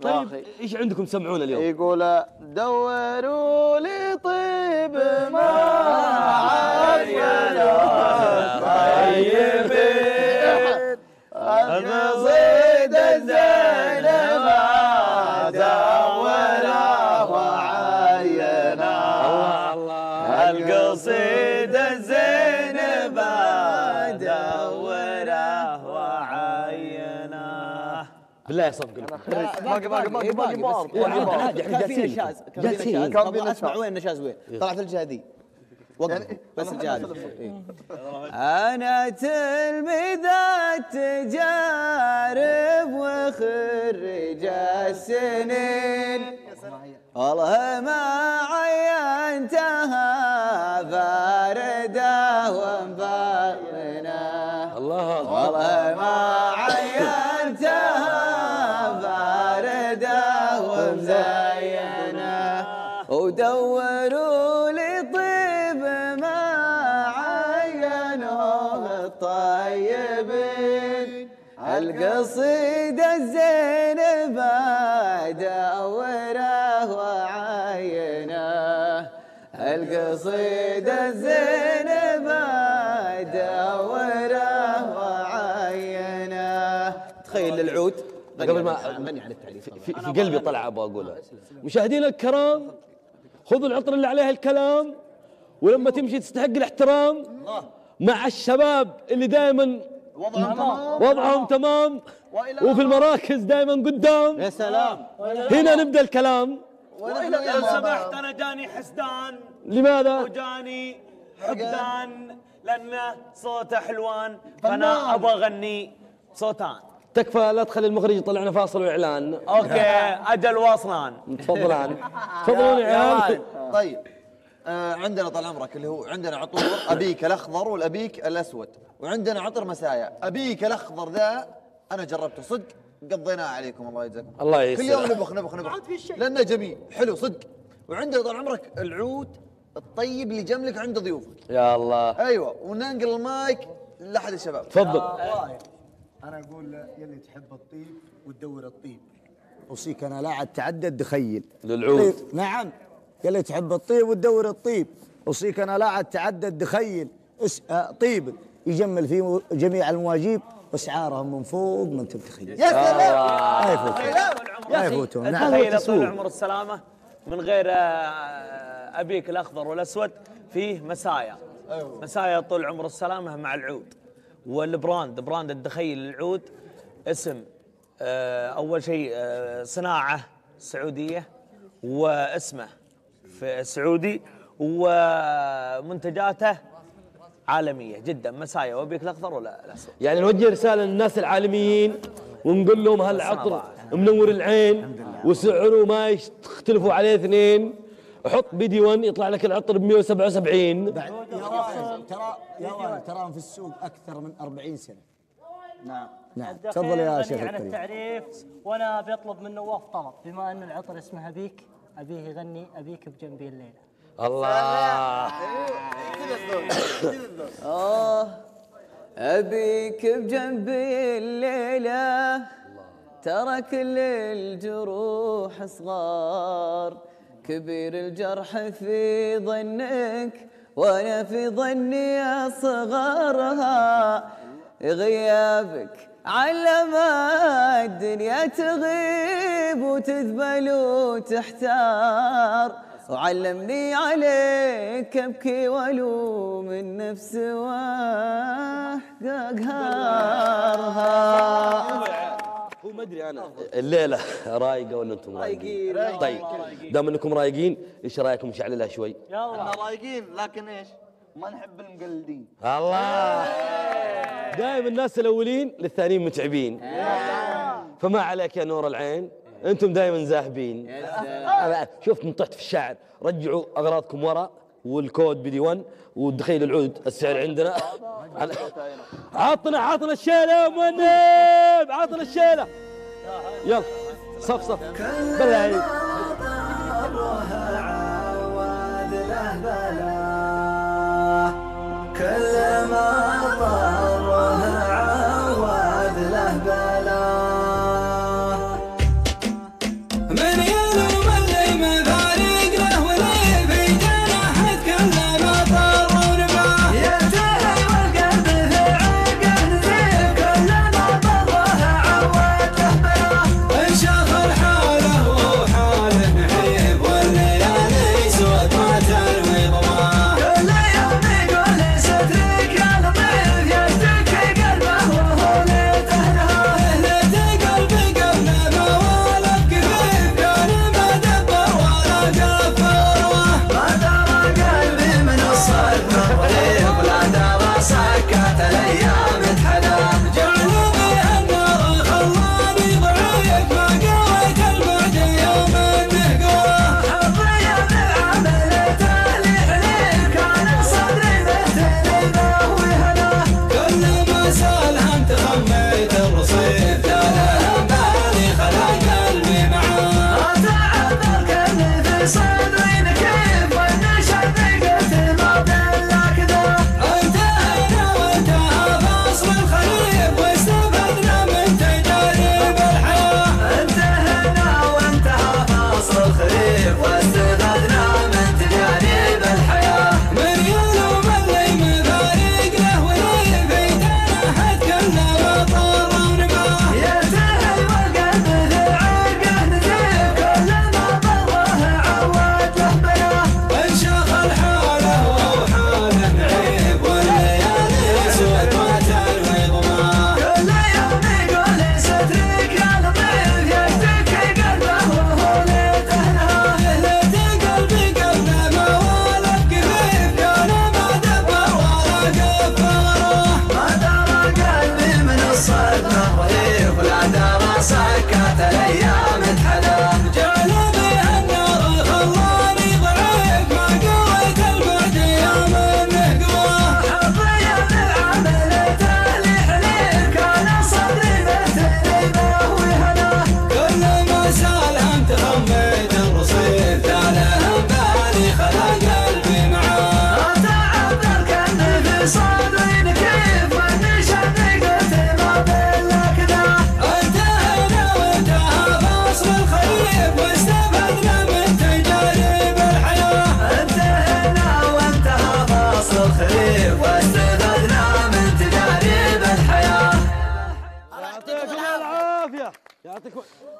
الله طيب ايش عندكم سمعونا اليوم؟ يقول دوروا لي طيب معاك طيبين المصيد الزين ما دورا وعاينا القصيد الزين ما دورا وعاينا. بالله صدق باقي باقي باقي باقي باقي جالسين جالسين كان اسمع وين نشاز وين طلعت الجهادي وقف بس الجهادي. انا تلميذات تجارب وخريج السنين والله ما عينتها بارده ومبينه. الله والله ما عينتها ومزينة ودوروا لي طيب ما عينوه الطيبين القصيدة الزينبة دوره وعينه القصيدة الزينبة دوره وعينه. تخيل العود قبل ما غني على التعريف في قلبي طلع ابغى اقولها. مشاهدينا الكرام خذوا العطر اللي عليها الكلام ولما تمشي تستحق الاحترام مع الشباب اللي دائما وضعهم تمام وفي المراكز دائما قدام. يا سلام هنا نبدا الكلام. لو سمحت انا جاني حسدان. لماذا؟ وجاني حقدان لانه صوته حلوان فانا ابغى اغني صوتان. تكفى لا تخلي المخرج يطلعنا فاصل واعلان. اوكي اجل واصلان تفضلان تفضلون اعلان. طيب آه عندنا طال عمرك اللي هو عندنا عطور ابيك الاخضر والابيك الاسود وعندنا عطر مسايا. ابيك الاخضر ذا انا جربته صدق قضيناه عليكم الله يجزاكم الله يسلمك. كل يوم نبخ نبخ نبخ لانه جميل حلو صدق. وعندنا طال عمرك العود الطيب اللي جملك عند ضيوفك. يا الله ايوه وننقل المايك لاحد الشباب تفضل. أنا أقول يلي تحب الطيب وتدور الطيب أوصيك أنا لا عاد تعدد دخيل للعود. نعم يلي تحب الطيب وتدور الطيب أوصيك أنا لا عاد تعدد دخيل طيب يجمل فيه جميع المواجيب وأسعارهم من فوق من تبتخيل. يا سلام ما يفوتون ما يفوتون. نعم تخيل طول عمر السلامة من غير أبيك الأخضر والأسود فيه مسايا. مسايا طول عمر السلامة مع العود والبراند براند الدخيل العود اسم أول شيء صناعة سعودية واسمه في سعودي ومنتجاته عالمية جدا. مسايا وبيك الأخضر ولا الأسود. يعني نوجه رسالة للناس العالميين ونقول لهم هالعطر منور العين وسعره ما يختلفوا عليه اثنين. حط بي دي واحد يطلع لك العطر ب مئة وسبعة وسبعين. بعد يا وائل ترى يا وائل ترى في السوق أكثر من أربعين سنة. نعم نعم تفضل يا شيخ عن التعريف. وأنا بطلب من نواف طلب، بما أن العطر اسمه أبيك، أبيه يغني أبيك بجنبي الليلة. الله آه أبيك بجنبي الليلة ترى كل الجروح صغار، كبير الجرح في ظنك وأنا في ظني أصغرها، غيابك علم الدنيا تغيب وتذبل وتحتار، وعلمني عليك أبكي ولوم النفس وأحقارها. هو ما ادري انا الليله رايقه ولا انتم رايقين؟ طيب دام انكم رايقين ايش رايكم نشعللها شوي؟ يلا احنا رايقين لكن ايش؟ ما نحب المقلدين. الله دائما الناس الاولين للثانيين متعبين. فما عليك يا نور العين انتم دائما زاهبين. شفتم طحت في الشعر. رجعوا اغراضكم ورا والكود بي دي واحد ودخيل العود السعر عندنا. عطنا عطنا الشيله منيب، عطنا الشيله يلا صف صف بالله عليك.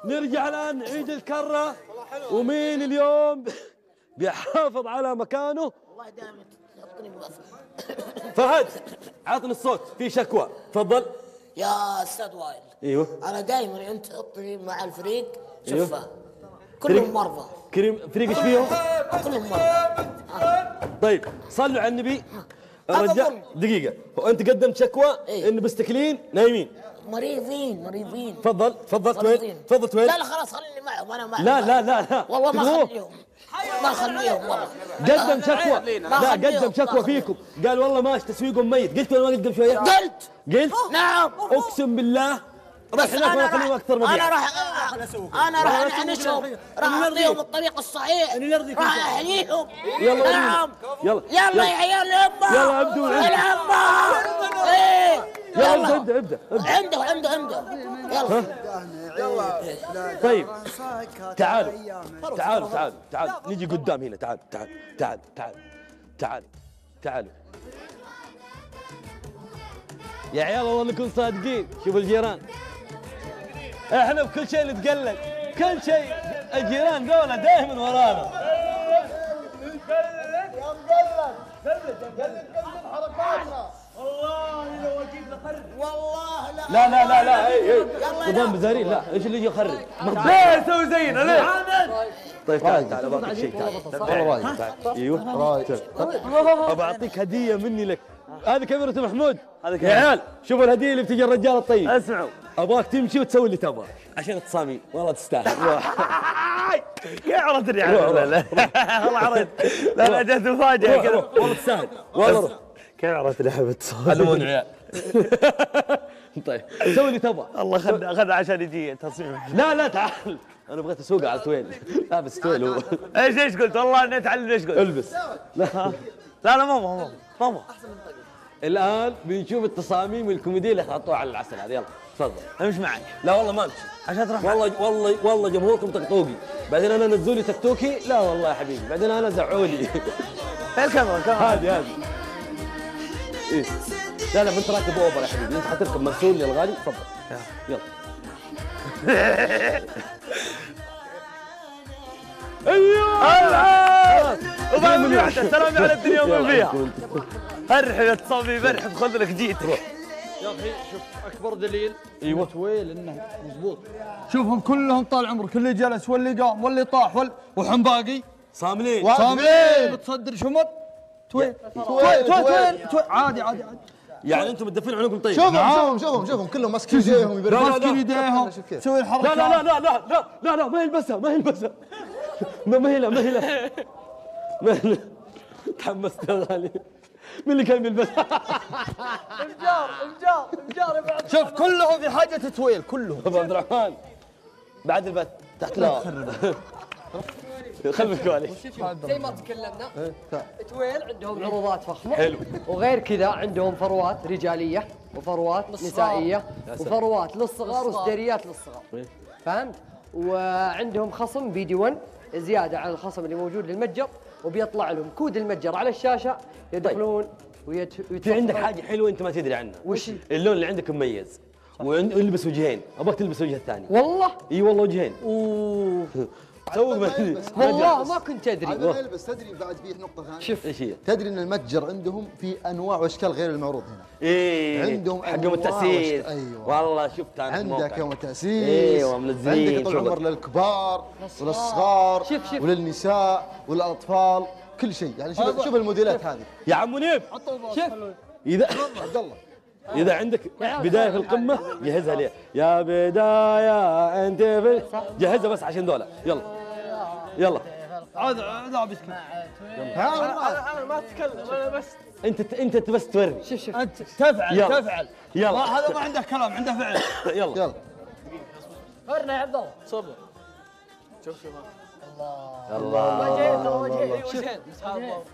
نرجع الآن نعيد الكرة. ومين اليوم بيحافظ على مكانه؟ والله دائما تعطيني بوصف. فهد عطني الصوت في شكوى. تفضل. يا استاذ وائل. ايوه انا دائما انت حطني مع الفريق شفه. أيوه. كلهم مرضى. كريم فريق ايش فيهم؟ كلهم مرضى. طيب صلوا على النبي. الرجال دقيقة، وانت قدمت شكوى إيه؟ ان مستكلين نايمين مريضين مريضين. تفضل تفضل وين؟ تفضل وين؟ لا لا خلاص خليني معهم انا معهم. لا لا لا لا والله ما اخليهم ما اخليهم والله. قدم شكوى، لا قدم شكوى فيكم، قال والله ماشي تسويقهم ميت. قلت ولا ما قلت قبل شوية؟ قلت قلت نعم اقسم بالله. بس انا راح اكثر مبيع. انا راح انا راح انعنشهم، راح اعطيهم الطريق الصحيح، راح احييهم. يلا نعم يلا يلا يا عيال يما يلا ابدوا يلا ايه يلا ابدا ابدا عنده عنده عنده يلا. طيب تعالوا تعالوا تعالوا تعالوا نجي قدام هنا. تعال تعال تعال تعال تعال تعالوا يا عيال والله انكم صادقين. شوفوا الجيران احنا بكل شيء نتقلد، كل شيء الجيران دولة دائما ورانا. يا مقلد قلد قلد حركاتنا والله لو اجيب لخرب والله. لا لا لا لا اي اي قدام بزارين. لا ايش اللي يجي يخرب؟ ليه يسوي زينا ليه؟ طيب تعال تعال ابغى اعطيك شيء. تعال تعال ايوه ابغى اعطيك هدية مني لك. هذه كاميرة محمود. يا عيال شوفوا الهدية اللي بتجي الرجال الطيب. اسمعوا ابغاك تمشي وتسوي اللي تبغاه عشان تصامي والله تستاهل. يا عرضني على لا لا والله عرض. لا لا جت مفاجأة كذا والله تستاهل والله. كيف عرفتني احب اتصال؟ علموني عيال. طيب سوي اللي تبغاه. الله خذ خذ عشان يجي تصميم. لا لا تعال انا بغيت اسوق على تويل. لابس تويل هو. ايش ايش قلت؟ والله اني اتعلم ايش قلت. البس. لا لا ماما ماما ماما. الان بنشوف التصاميم والكوميديا اللي حطوها على العسل هذه. يلا تفضل امشي معي. لا والله ما امشي عشان تروح. والله والله والله جمهوركم تكتوكي، بعدين انا نزلوا لي تكتوكي. لا والله يا حبيبي بعدين انا زعوا لي. الكاميرا الكاميرا هذه هذه ايه. لا لا انت راكب اوبر يا حبيبي، انت حتركب مرسول يا الغالي. تفضل يلا. ايوه وبعد ريحته سلامي على الدنيا ومن فيها. ارحب يا تصاميم ارحب خذ لك جيتك يا اخي. شوف اكبر دليل ايوه تويل انه مضبوط. شوفهم كلهم طال عمرك، اللي جلس واللي قام واللي طاح وال وحنباقي صاملين صاملين متصدر شمر تويل تويل تويل عادي عادي عادي. يعني انتم مدفين عنكم طيب. شوفهم شوفهم شوفهم شوفهم كلهم ماسكين ايديهم يبرقوا ماسكين ايديهم يسوي الحركه. لا لا لا لا لا لا لا ما يلبسها ما يلبسها ما هي لا ما هي لا ما هي لا. تحمست يا غالي. مين اللي كان يلبس؟ الجار الجار الجار. شوف كلهم في حاجه تتويل كلهم. ابو عبد الرحمن بعد البث تحت لا خلف الكواليس. زي ما تكلمنا تويل عندهم عروضات فخمه حلو، وغير كذا عندهم فروات رجاليه وفروات نسائيه وفروات للصغار وسدريات للصغار فهمت؟ وعندهم خصم بي دي واحد زياده على الخصم اللي موجود للمتجر، وبيطلع لهم كود المتجر على الشاشه يدخلون. طيب. ويت في عندك حاجه حلوه انت ما تدري عنها. وش اللون اللي عندك مميز ويلبس وجهين، ابغاك تلبس وجه الثاني. والله اي والله وجهين. اوه سوق والله ما كنت ادري. هذا ما يلبس تدري بعد فيه نقطه ثانيه. شوف ايش هي؟ تدري ان المتجر عندهم في انواع واشكال غير المعروض هنا. ايه عندهم حق يوم التاسيس. ايوه والله شفت انا عندك يوم التاسيس. ايوه منزلين عندك طول عمر للكبار وللصغار وللنساء وللاطفال كل شيء. يعني شوف شوف الموديلات هذه يا عم منيب. شوف اذا عبد الله اذا عندك بدايه في القمه جهزها لي يا بدايه انت في... جهزها بس عشان دولة. يلا يلا عاد عاد بسكت. انا ما اتكلم انا بس انت انت بس توري. شوف شوف انت تفعل يلا. تفعل يلا هذا ما عنده كلام عنده فعل. يلا يلا صبرنا يا عبد الله صبر. شوف شوف الله الله الله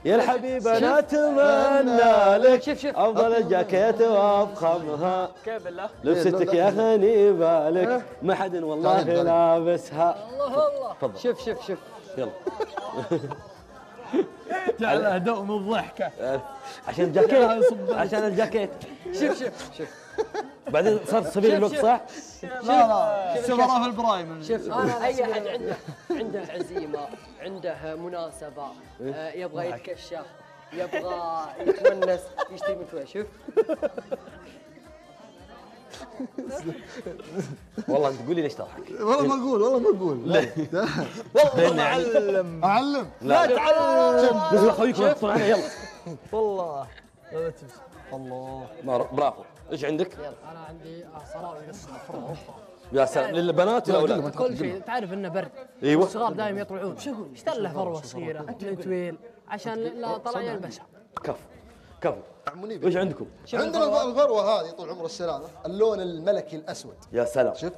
يا الحبيب انا اتمنى لك افضل جاكيت وافخمها. كيف بالله لبستك يا هني بالك ما حد والله لابسها. الله الله شوف شوف شوف يلا جعلها دوم الضحكه عشان الجاكيت عشان الجاكيت. شوف شوف شوف بعدين صار سبيل الوقت صح؟ لا لا شوف في البرايم. شوف اي احد عنده عنده عزيمه عنده مناسبه يبغى يتكشف يبغى يتونس يشتري من شوف والله انت تقولي ليش تضحك؟ والله ما اقول والله ما اقول لا والله اعلم اعلم لا تعلم بس اخويك بسرعه يلا والله لا تبس الله برافو ايش عندك؟ يلا انا عندي صراحه قصه مفروض يا سلام للبنات ولا الاولاد كل شيء تعرف انه برد ايوه الصغار دائما يطلعون شو اقول؟ اشتله فروه صغيره طويل عشان لا طلع يلبسها كفو كفو وش عندكم؟ عندنا الفروه هذه طول عمر السلامه اللون الملكي الاسود يا سلام شفت؟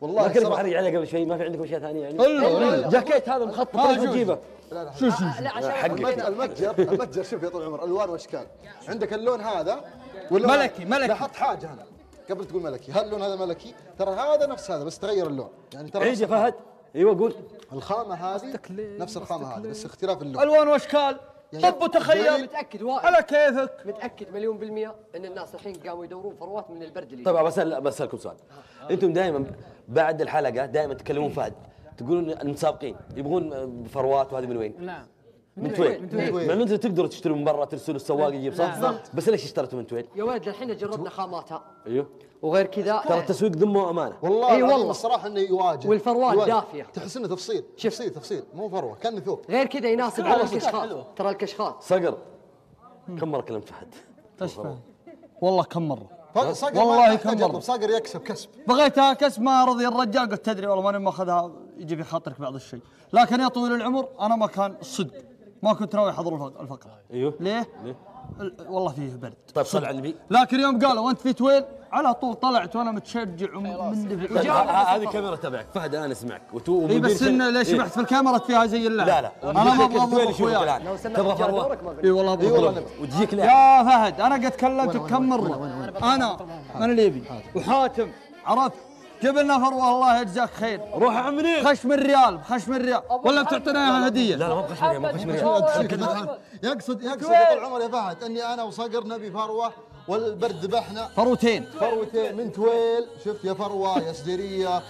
والله كلمة بحرق عليه قبل شوي ما في عندكم اشياء ثانيه عندكم؟ جاكيت هذا مخطط لازم تجيبه لا شو شو المتجر المتجر شوف يا طول العمر الوان واشكال عندك اللون هذا ملكي ملكي لاحظت حاجه انا قبل تقول ملكي هل اللون هذا ملكي؟ ترى هذا نفس هذا بس تغير اللون يعني ترى عيد يا فهد ايوه قول الخامه هذه نفس الخامه هذه بس اختلاف اللون الوان واشكال طب وتخيل متاكد وائل على كيفك متاكد مليون بالمئة ان الناس الحين قاموا يدورون فروات من البرد اللي طبعا بسأل بسألكم سؤال آه. انتم دائما بعد الحلقه دائما تكلمون فهد تقولون المسابقين يبغون فروات وهذه من وين؟ نعم من تويل مع انه انتم تقدروا تشتروا من برا ترسلوا السواق يجيب صح؟ بس ليش اشتريتوا من تويل؟ يا ولد الحين جربنا خاماتها ايوه وغير كذا ترى التسويق ذمه امانه والله اي والله الصراحه انه يواجه والفروات دافيه تحس انه تفصيل تفصيل تفصيل مو فروه كان ثوب غير كذا يناسب على الكشخات ترى الكشخات صقر كم مره كلمت فهد؟ تشفى والله كم مره والله كم مره صقر يكسب كسب بغيتها كسب ما رضي الرجال قلت تدري والله ماني ماخذها يجي في خاطرك بعض الشيء لكن يا طويل العمر انا ما كان الصدق ما كنت ناوي احضر الفقره ايوه ليه؟ ليه؟ والله فيه برد طيب صل على النبي لكن يوم قالوا انت في تويل على طول طلعت وانا متشجع ومندفع هذه الكاميرا تبعك فهد انا اسمعك اي بس انه ليش رحت في الكاميرا فيها زي اللعب لا لا انا ما ابغى اضرب اخوياك تبغى فروه اي والله ابغى فروه وتجيك يا فهد انا قد كلمتك كم مره انا انا ليبي وحاتم عرفت جيب لنا فروه الله يجزاك خير روح يا عم منير خشم الريال خشم الريال ولا بتعطينا اياها هديه لا لا ما بخشم الريال ما بخشم الريال يقصد يقصد يا طول عمر يا فهد اني انا وصقر نبي فروه والبرد ذبحنا فروتين فروتين من تويل شفت يا فروه يا سديريه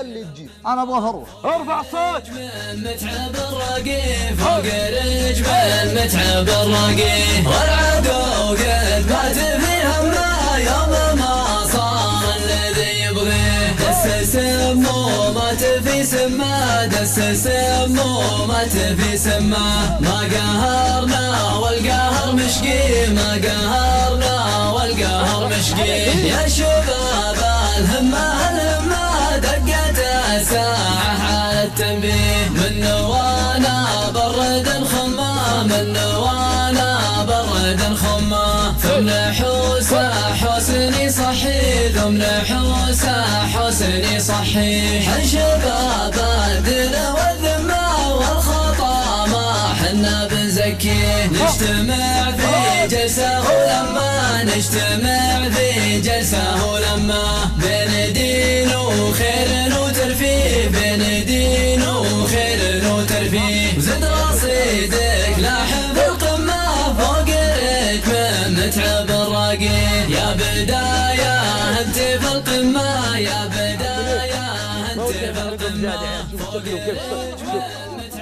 اللي تجيب انا ابغى فروه ارفع الصوت متعب الرقيب فوق الجبال متعب الرقيب والعدو قد مات في همه يوم ما صار الذي يبغيه دس سمو ما تفي سما دس سمو ما تفي سما ما قهرنا والقهر مشقي ما قهرنا والقهر مشقي يا شباب الهمه الهمه دقت الساعه على التنبيه من وانا برد الخمام من وانا برد الخمام ثم حوسه حوسني صحي ثم حوسه حوسني صحيح الشباب الدنا والذمة والخطا ما حنا بنزكيه نجتمع في جلسة ولما نجتمع في جلسة ولما بين دين وخير وترفيه بين دين وخير وترفيه وزد رصيدك لاحم القمة فوق رتم متعب الراقي يا بداية انت في القمة يا بداية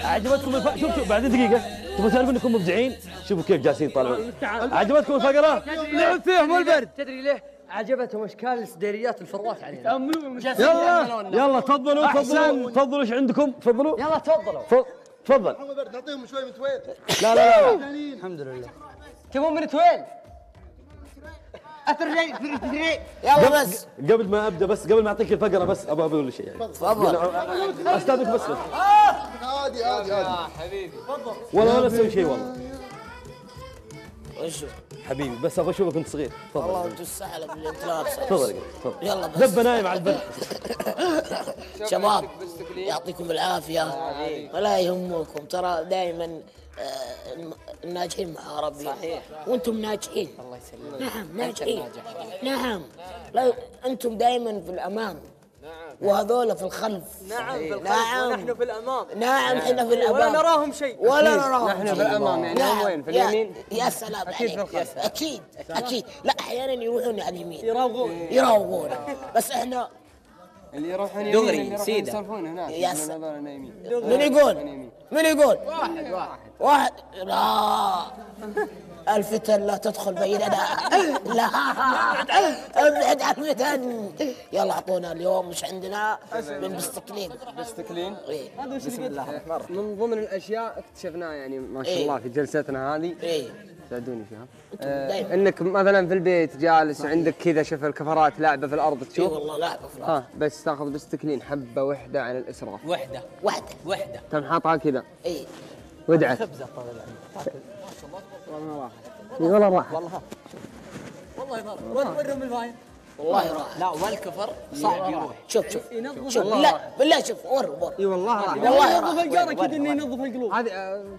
عجبتكم الفقرة شوف شوف بعد دقيقة تبغى تعرفوا انكم مبدعين شوفوا كيف جالسين يطالعون عجبتكم الفقرة؟ لعب فيهم البرد تدري ليه؟ عجبتهم اشكال سديريات الفروات علينا يلا يلا تفضلوا تفضلوا تفضلوا ايش عندكم؟ تفضلوا يلا تفضلوا تفضل نعطيهم شوي من تويل لا لا لا الحمد لله تبون من تويل؟ يلا بس قبل ما ابدا بس قبل ما اعطيك الفقره بس ابغى اقول شيء يعني تفضل استاذك بس عادي عادي عادي حبيبي تفضل والله ولا اسوي شيء والله وشو حبيبي بس ابغى اشوفك انت صغير تفضل والله انت السحله باللي انت لابسه تفضل تفضل يلا بس دبه نايم على البرد شباب يعطيكم العافيه ولا يهمكم ترى دائما الناجحين محاربين صحيح وانتم ناجحين الله يسلمك نعم ناجحين نعم لا انتم دائما في الامام نعم وهذول في الخلف نعم في الخلف نعم ونحن في الامام نعم احنا في الامام ولا نراهم شيء ولا نراهم نحن في الامام يعني هم وين في اليمين يا سلام اكيد في الخلف اكيد اكيد لا احيانا يروحون على اليمين يراوغون يراوغون بس احنا اللي يروحون يمين دغري سيده يصرفون هناك يس. من يقول؟ من يقول؟ واحد واحد واحد لا الفتن لا تدخل بيننا لا ابعد عن الفتن. يلا اعطونا اليوم مش عندنا من بستكلين بستكلين هذا بسم الله الرحمن الرحيم. من ضمن الاشياء اكتشفناها يعني ما شاء الله في جلستنا هذه ساعدوني فيها آه انك مثلا في البيت جالس عندك كذا شوف الكفرات لعبه في الارض تشوف اي والله لعبه في الارض اه بس تاخذ بستكلين حبه وحده عن الاسراف وحده وحده وحده تنحطها كذا اي ودعت خبزه طالعه والله راحت والله راحت والله والله راحت وين تمرهم الفاين؟ والله راحت لا والكفر صعب يروح شوف شوف شوف بالله بالله شوف ور ور اي والله راحت والله ينظف الجار اكيد انه ينظف القلوب هذه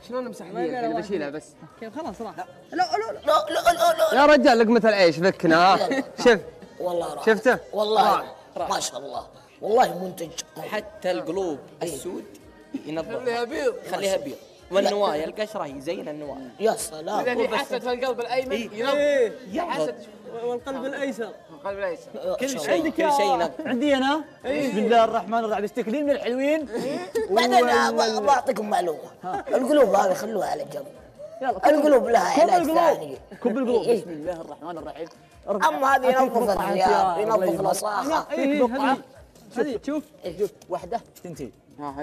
شلون امسح بيها كذا بشيلها بس كيف خلاص راحت لا لا لا لا يا رجال لقمه العيش فكنا شوف والله راحت شفته؟ والله ما شاء الله والله منتج حتى القلوب السود ينظف خليها بيض خليها بيض والنوايا القشره يزين النوايا يا سلام اذا يحسد في القلب الايمن ينظف يحسد والقلب الايسر القلب الايسر كل شيء كل شيء ينظف عندي انا بسم الله الرحمن الرحيم بستكلين من الحلوين بعدين بعطيكم معلومه القلوب هذه خلوها على جنب يلا القلوب لها علاج ثاني كب القلوب بسم الله الرحمن الرحيم اما هذه ينظف الخيار ينظف الاصاخه شوف شوف واحده تنتين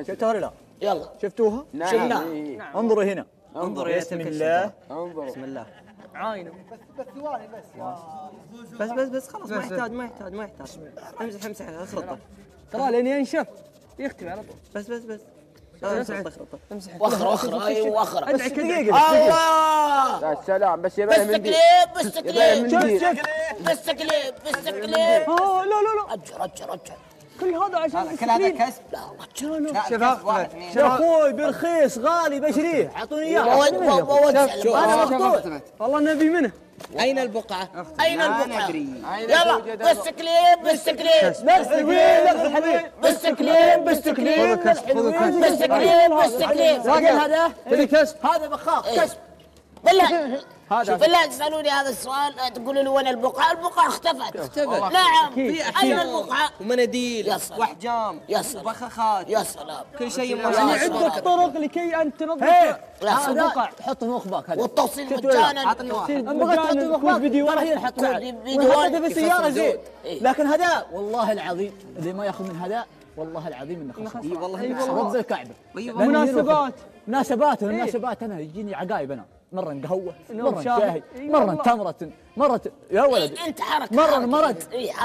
شفتوها ولا لا؟ يلا شفتوها؟ نعم شفناها نعم. انظروا هنا انظروا يا بسم الله انظروا بسم الله عاينوا بس بس ثواني بس بس بس بس خلاص ما يحتاج ما يحتاج ما يحتاج امسح امسح اخرطه ترى لين ينشف يختفي على طول بس بس بس امسح اخرطه امسح واخر واخر ايوه واخر ادعي دقيقه الله يا سلام بس يبيها منديل بس تكليب بس تكليب بس تكليب بس تكليب اه لا لا لا رجع رجع رجع كل هذا عشان كل هذا كسب لا والله شوف شوف يا اخوي برخيص غالي بشريه اعطوني اياه انا مقطوع والله نبي منه اين البقعه؟ اين البقعه؟ يلا بستكلين بستكلين بستكلين بستكلين بستكلين بستكلين بستكلين هذا تبي كسب هذا بخاخ كسب بالله شوف بالله تسالوني هذا السؤال تقولوا لي وين البقعه؟ البقعه اختفت اختفت نعم اين البقعه؟ ومناديل واحجام وبخاخات يا سلام كل شيء يعني عندك طرق لكي انت تنظف البقع حطه في مخباك هذا والتوصيل مجانا اعطني واحد مجانا والفيديوهات هي نحطها وحتى في السياره زين لكن هذا والله العظيم اللي ما ياخذ من هذا والله العظيم انه خسر اي والله رب الكعبه مناسبات مناسبات مناسبات انا يجيني عقايب انا مرة قهوة، مرة شاهي، مرة تمرة، مرة يا ولد انت حركة مرة مرض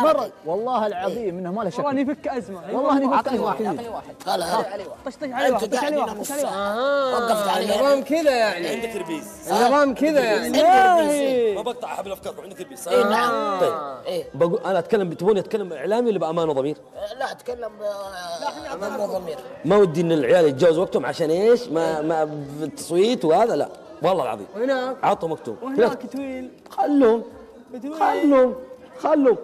مرة والله العظيم انه ما له شك والله يفك ازمة والله يفك ازمة اعطيني واحد اعطيني واحد طشطش عليه واحد طشطش عليه واحد وقفت عليه النظام كذا يعني عندك تربيز النظام كذا يعني ما بقطع احب افكاركم عندك تربيز اي نعم طيب بقول انا اتكلم تبوني اتكلم اعلامي ولا بامانه ضمير؟ لا اتكلم بامانه ضمير ما ودي ان العيال يتجاوز وقتهم عشان ايش؟ ما ما التصويت وهذا لا والله العظيم وهناك عطوا مكتوب وهناك تويل خلهم خلهم خلهم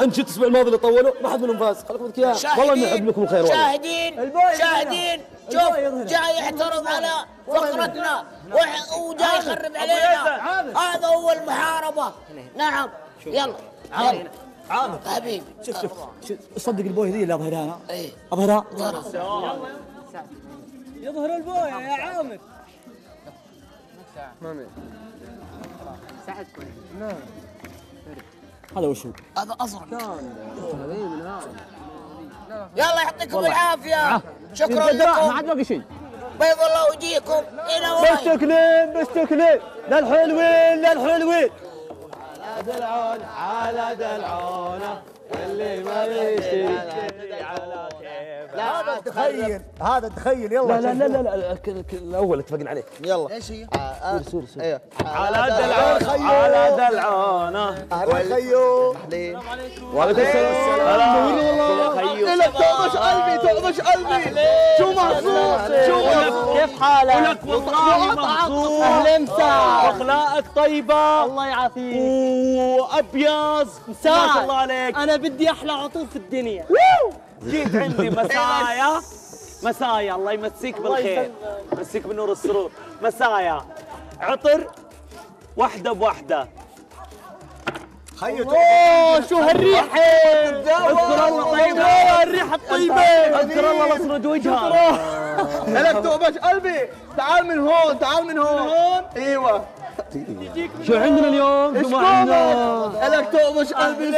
انت شفت الاسبوع الماضي اللي طولوا ما حد منهم فاز خليكم لك اياه والله اني احب لكم الخير والله شاهدين شاهدين شوف جاي يحترض على فقرتنا وجاي يخرب علينا هذا هو المحاربه نعم يلا عامر عامر حبيبي شوف شوف صدق البوي ذي اللي اظهرها انا اي اظهرها يظهر البوي يا عامر مامي سعد نعم هذا وش هو؟ هذا ازرق يلا يعطيكم العافيه شكرا لكم ما عاد باقي شيء بيض الله وجهكم الى وين بستكلين بستكلين للحلوين للحلوين على دلعون على دلعونه اللي ما بيشتري على كيف هذا تخيل هذا تخيل يلا لا لا لا لا الاول اتفقنا عليه يلا ايش هي؟ سوري سوري ايوه على دلعونه على دلعونه اهلا خيو وعليكم السلام والله خيو تعطش قلبي تعطش قلبي شو محظوظ شو كيف حالك؟ ولك والله محظوظ اهلا وسهلا اخلاقك طيبه الله يعافيك وابيض مساعد الله عليك أنا بدي أحلى عطور في الدنيا جيت عندي مسايا مسايا الله يمسيك بالخير يمسيك بنور السرور مسايا عطر واحدة بواحدة خيط. اوه شو هالريحه، اذكر الله طيبه، الريحه الطيبه، اذكر الله لصرد وجهها. لك توبش قلبي، تعال من هون، تعال من هون، ايوه. شو عندنا اليوم؟ شو عندنا؟ لك توبش قلبي،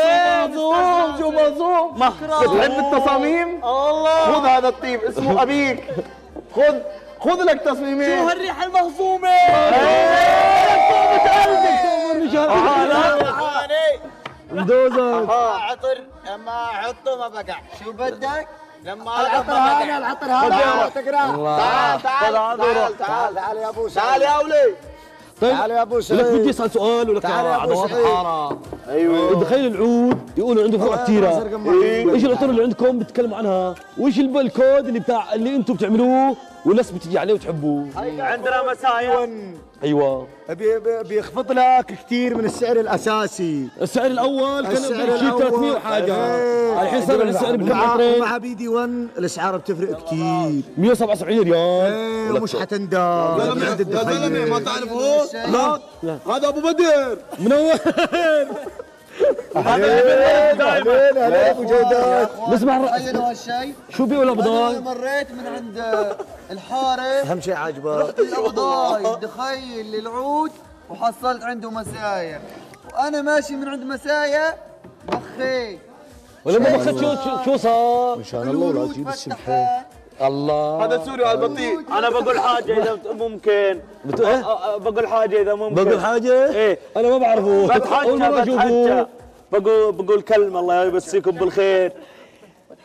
مظلوم، شو مظلوم. بتحب التصاميم؟ اه والله. خذ هذا الطيب اسمه ابيك، خذ خذ لك تصميمين. شو هالريحه المهضومه؟ لك توبش قلبي. ندوزك عطر لما احطه ما بقع. شو بدك؟ لما العطر هذا، العطر هذا تقرا. تعال تعال تعال تعال تعال يا ابو سعيد، تعال يا ولي، تعال يا ابو سعيد. بدي اسال سؤال ولك عضوات حاره. ايوه تخيل العود يقولوا عنده فروع كثيره، ايش العطور اللي عندكم بتتكلموا عنها؟ وايش البالكود اللي بتاع اللي انتم بتعملوه والناس بتجي عليه وتحبوه؟ عندنا مسايا. ايوه بيخفض لك كثير من السعر الاساسي. السعر الاول كان بشي ثلاثمية وحاجه، الحين صار السعر بالعطرين مع بي دي واحد الاسعار بتفرق كثير، مية وسبعة وسبعين ريال. مش حتندم يا زلمه، ما تعرفوه؟ لا هذا ابو بدر منور. اهلين اهلين اهلين ابو جودات. نسمع الرئيس شو بيقول ابو ضاي؟ مريت من عند الحاره، اهم شيء عاجبه، رحت لابو ضاي دخيل للعود وحصلت عنده مسايا، وانا ماشي من عند مسايا بخيت، ولما بخيت شو شو صار؟ مشان الله ولا اجيب السمحان. الله هذا سوري وهذا بطيء. انا بقول حاجه اذا ممكن، بقول حاجه اذا ممكن، بقول حاجه. ايه انا ما بعرفه، بتحجى بتحجى بقول بقول كلمه. الله يمسيكم بالخير.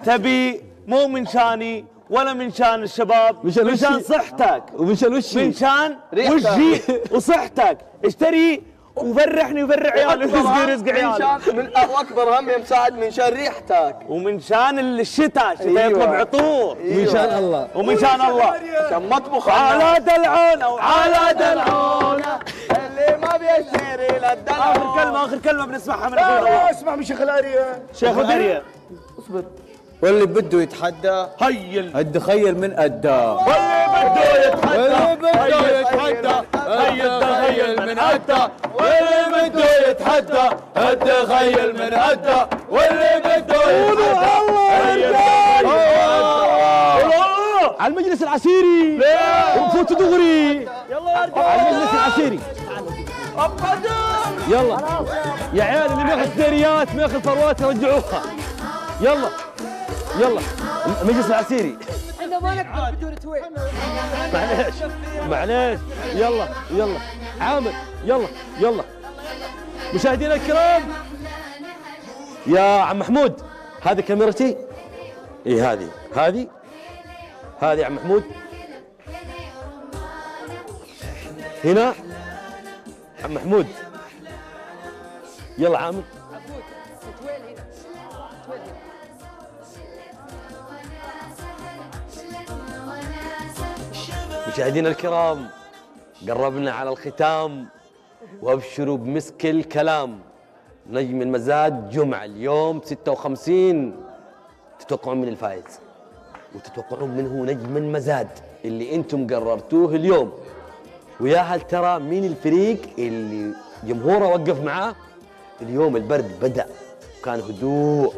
تبي مو من شاني ولا من شان الشباب، من شان صحتك ومشان وشي، من شان وجهي وصحتك. اشتري وفرحني وفرح عيالي ورزق رزق عيالي. من اكبر هم مساعد من شان ريحتك ومن شان الشتاء، شتاء يطلب عطور. من شان الله ومن شان الله عشان مطبخ. على دلعونه وعلى دلعونه اللي ما بيشتري للدلع. اخر كلمه، اخر كلمه بنسمعها من اخونا. لا اسمع من شيخ الاريا، شيخ الاريا اصبر. واللي بده يتحدى هيل الدخيل من قدام، واللي بده يتحدى واللي بده يتحدى هي الدخيل من قدام، واللي بده يتحدى الدخيل من قدام، واللي بده يتحدى على المجلس العسيري وفوت دغري. يلا يا رجال على المجلس العسيري. يلا يا عيال اللي ماخذ ديريات ماخذ فروات رجعوها. يلا يلا المجلس العسيري. انا ما نقدر بدون تويت. معليش معليش. يلا يلا عامر. يلا يلا مشاهدينا الكرام. يا عم محمود هذه كاميرتي. اي هذه هذه هذه عم محمود. هنا عم محمود. يلا عامر. مشاهدينا الكرام قربنا على الختام، وابشروا بمسك الكلام نجم المزاد جمعة اليوم ستة وخمسين. تتوقعون من الفائز وتتوقعون من هو نجم المزاد اللي انتم قررتوه اليوم، ويا هل ترى مين الفريق اللي جمهوره وقف معاه اليوم؟ البرد بدأ وكان هدوء،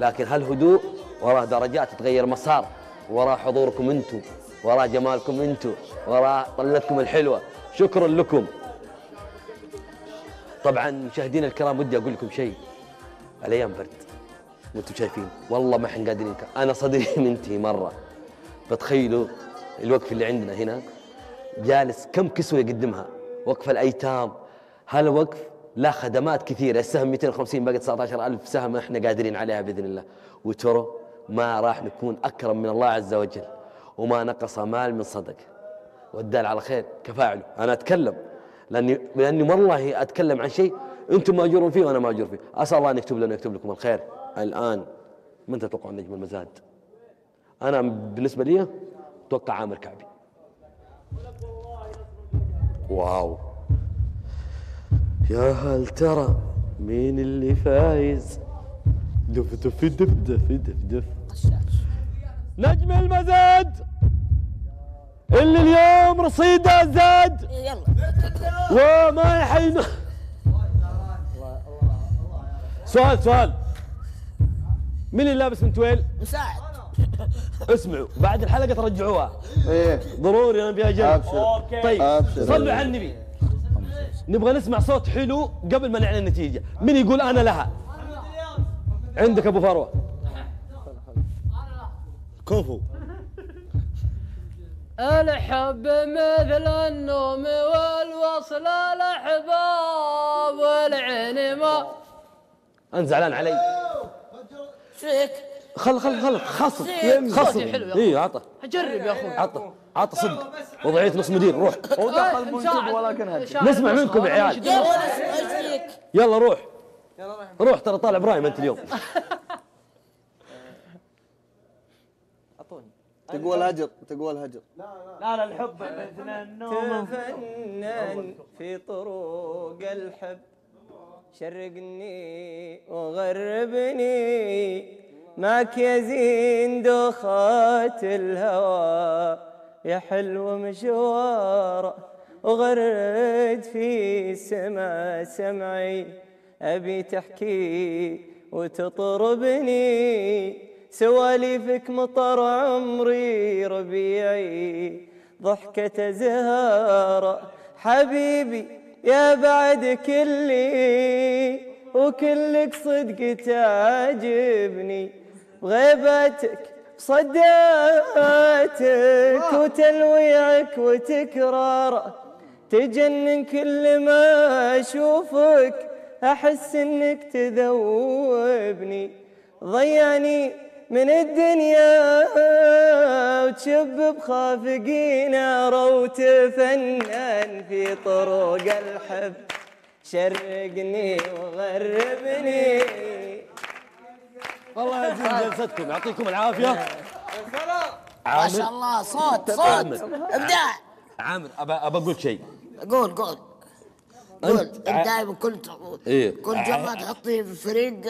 لكن هالهدوء وراه درجات تتغير مسار، وراه حضوركم انتم، وراء جمالكم انتم، وراء طلتكم الحلوه، شكرا لكم. طبعا مشاهدينا الكرام ودي اقول لكم شيء، الايام برد وانتم شايفين، والله ما احنا قادرين، انا صدري منتهي مره. فتخيلوا الوقف اللي عندنا هنا جالس كم كسوه يقدمها، وقف الايتام، هالوقف له خدمات كثيره، السهم مئتين وخمسين باقي تسعة عشر ألف سهم احنا قادرين عليها باذن الله، وترى ما راح نكون اكرم من الله عز وجل. وما نقص مال من صدق، والدال على خير كفاعله. انا اتكلم لاني لاني والله اتكلم عن شيء انتم ماجورون فيه وانا ماجور فيه. اسال الله ان يكتب لنا ويكتب لكم الخير. الان من تتوقع نجم المزاد؟ انا بالنسبه لي اتوقع عامر الكعبي. واو يا هل ترى مين اللي فايز؟ دف دف دف دف دف دف نجم المزاد اللي اليوم رصيده زاد. يلا وما حينا. الله الله الله سؤال سؤال مين اللي لابس متويل؟ مساعد. اسمعوا بعد الحلقه ترجعوها. ايه ضروري انا ابي اجل. اوكي طيب صلوا على النبي. نبغى نسمع صوت حلو قبل ما نعلن النتيجه. مين يقول انا لها؟ عندك ابو فروه. كفو. الحب مثل النوم والوصل الاحباب والعين ما انت زعلان علي؟ شيك خل خل خل خصب خصب اي عطى اجرب يا اخوي عطى عطى صدق وضعيه نص مدير روح ودخل منتج ولكنها نسمع منكم يا عيال يلا روح روح ترى طالع برايم انت اليوم تقول هجر تقول هجر لا لا لا الحب مثل النوم تفنن في طرق الحب شرقني وغربني معك يزين دخات الهوى يا حلو مشوار وغرد في السما سمعي أبي تحكي وتطربني سواليفك مطر عمري ربيعي ضحكة زهارة حبيبي يا بعد كلي وكلك صدق تعجبني بغيبتك بصداتك وتلويعك وتكرارك تجنن كل ما أشوفك أحس إنك تذوبني ضيعني من الدنيا وتشب بخافقي نارا وتفنن في طرق الحب شرقني وغربني. والله يزين جلستكم يعطيكم العافيه. ما شاء الله صوت صوت ابداع. عامر ابى ابى اقول شيء. قول قول قول دائما كنت كل جمعه تحطي في فريق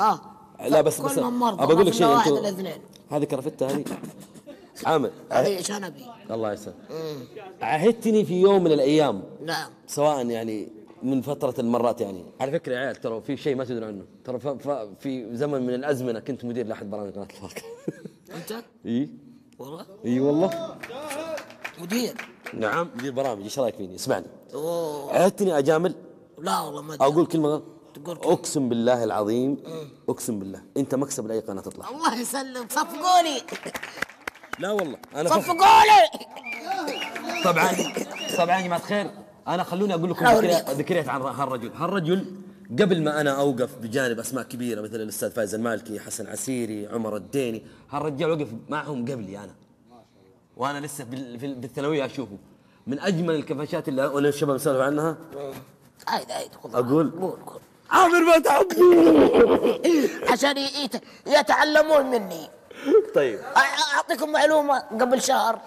ها لا بس بس ابى اقول لك شيء انتم هذه كرفتة هذه عامر هذه شنبي الله يسلمك عهدتني في يوم من الايام نعم سواء يعني من فترة المرات يعني على فكرة يا عيال ترى في شيء ما تدرون عنه ترى في زمن من الازمنة كنت مدير لاحد برامج قناة الفاكهة انت؟ اي والله؟ اي والله مدير نعم مدير برامج ايش رايك فيني؟ اسمعني اوه عهدتني اجامل؟ لا والله ما اقول كلمة اقسم بالله العظيم اقسم بالله انت مكسب لاي قناه تطلع الله يسلمك صفقوني لا والله انا صفقوني طبعا طبعا يا جماعه الخير انا خلوني اقول لكم ذكريات عن هالرجل هالرجل قبل ما انا اوقف بجانب اسماء كبيره مثل الاستاذ فايز المالكي حسن عسيري عمر الديني هالرجال وقف معهم قبلي انا وانا لسه بالثانويه اشوفه من اجمل الكفاشات اللي انا والشباب مسولف عنها عيد عيد اقول قول قول عامر ما تعبني عشان يتعلمون مني. طيب اعطيكم معلومه قبل شهر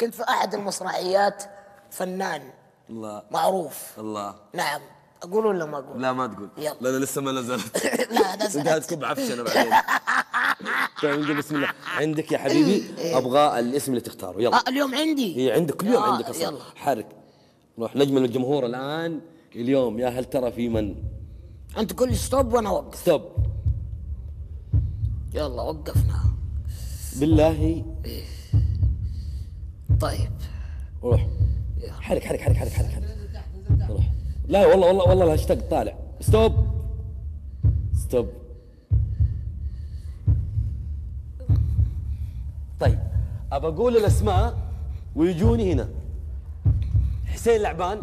كنت في احد المسرحيات فنان الله معروف الله نعم اقول ولا ما اقول؟ لا ما تقول لا انا لسه ما نزلت لا نزلت انت هتكب عفش انا بعدين طيب بسم الله عندك يا حبيبي ابغى الاسم اللي تختاره يلا اليوم عندي اي عندك كل يوم عندك اصلا حرك نروح نجمل الجمهور الان اليوم يا هل ترى في من؟ انت تقول لي ستوب وانا اوقف ستوب يلا وقفنا بالله طيب روح حرك حرك حرك حرك حرك روح لا والله والله والله الهاشتاج طالع ستوب ستوب طيب ابى اقول الاسماء ويجوني هنا حسين لعبان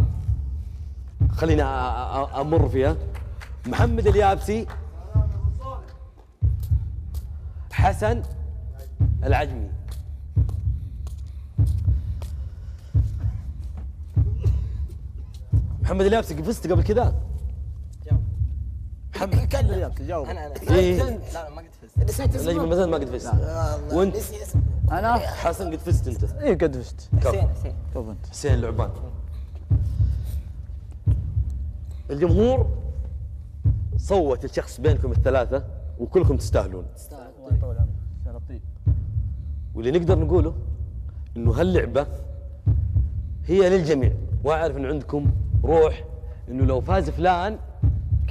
خلينا امر فيها محمد اليابسي حسن العجمي محمد اليابسي قفزت قبل كذا محمد اليابسي جاوب انا انا لا ما قد فزت النجم مثلا ما قد فزت وانت انا حسن قد فزت انت اي قد فزت حسين حسين كفو انت حسين لعبان الجمهور صوت الشخص بينكم الثلاثة وكلكم تستاهلون. تستاهلون طول عمرك يا لطيف. واللي نقدر نقوله انه هاللعبة هي للجميع، واعرف انه عندكم روح انه لو فاز فلان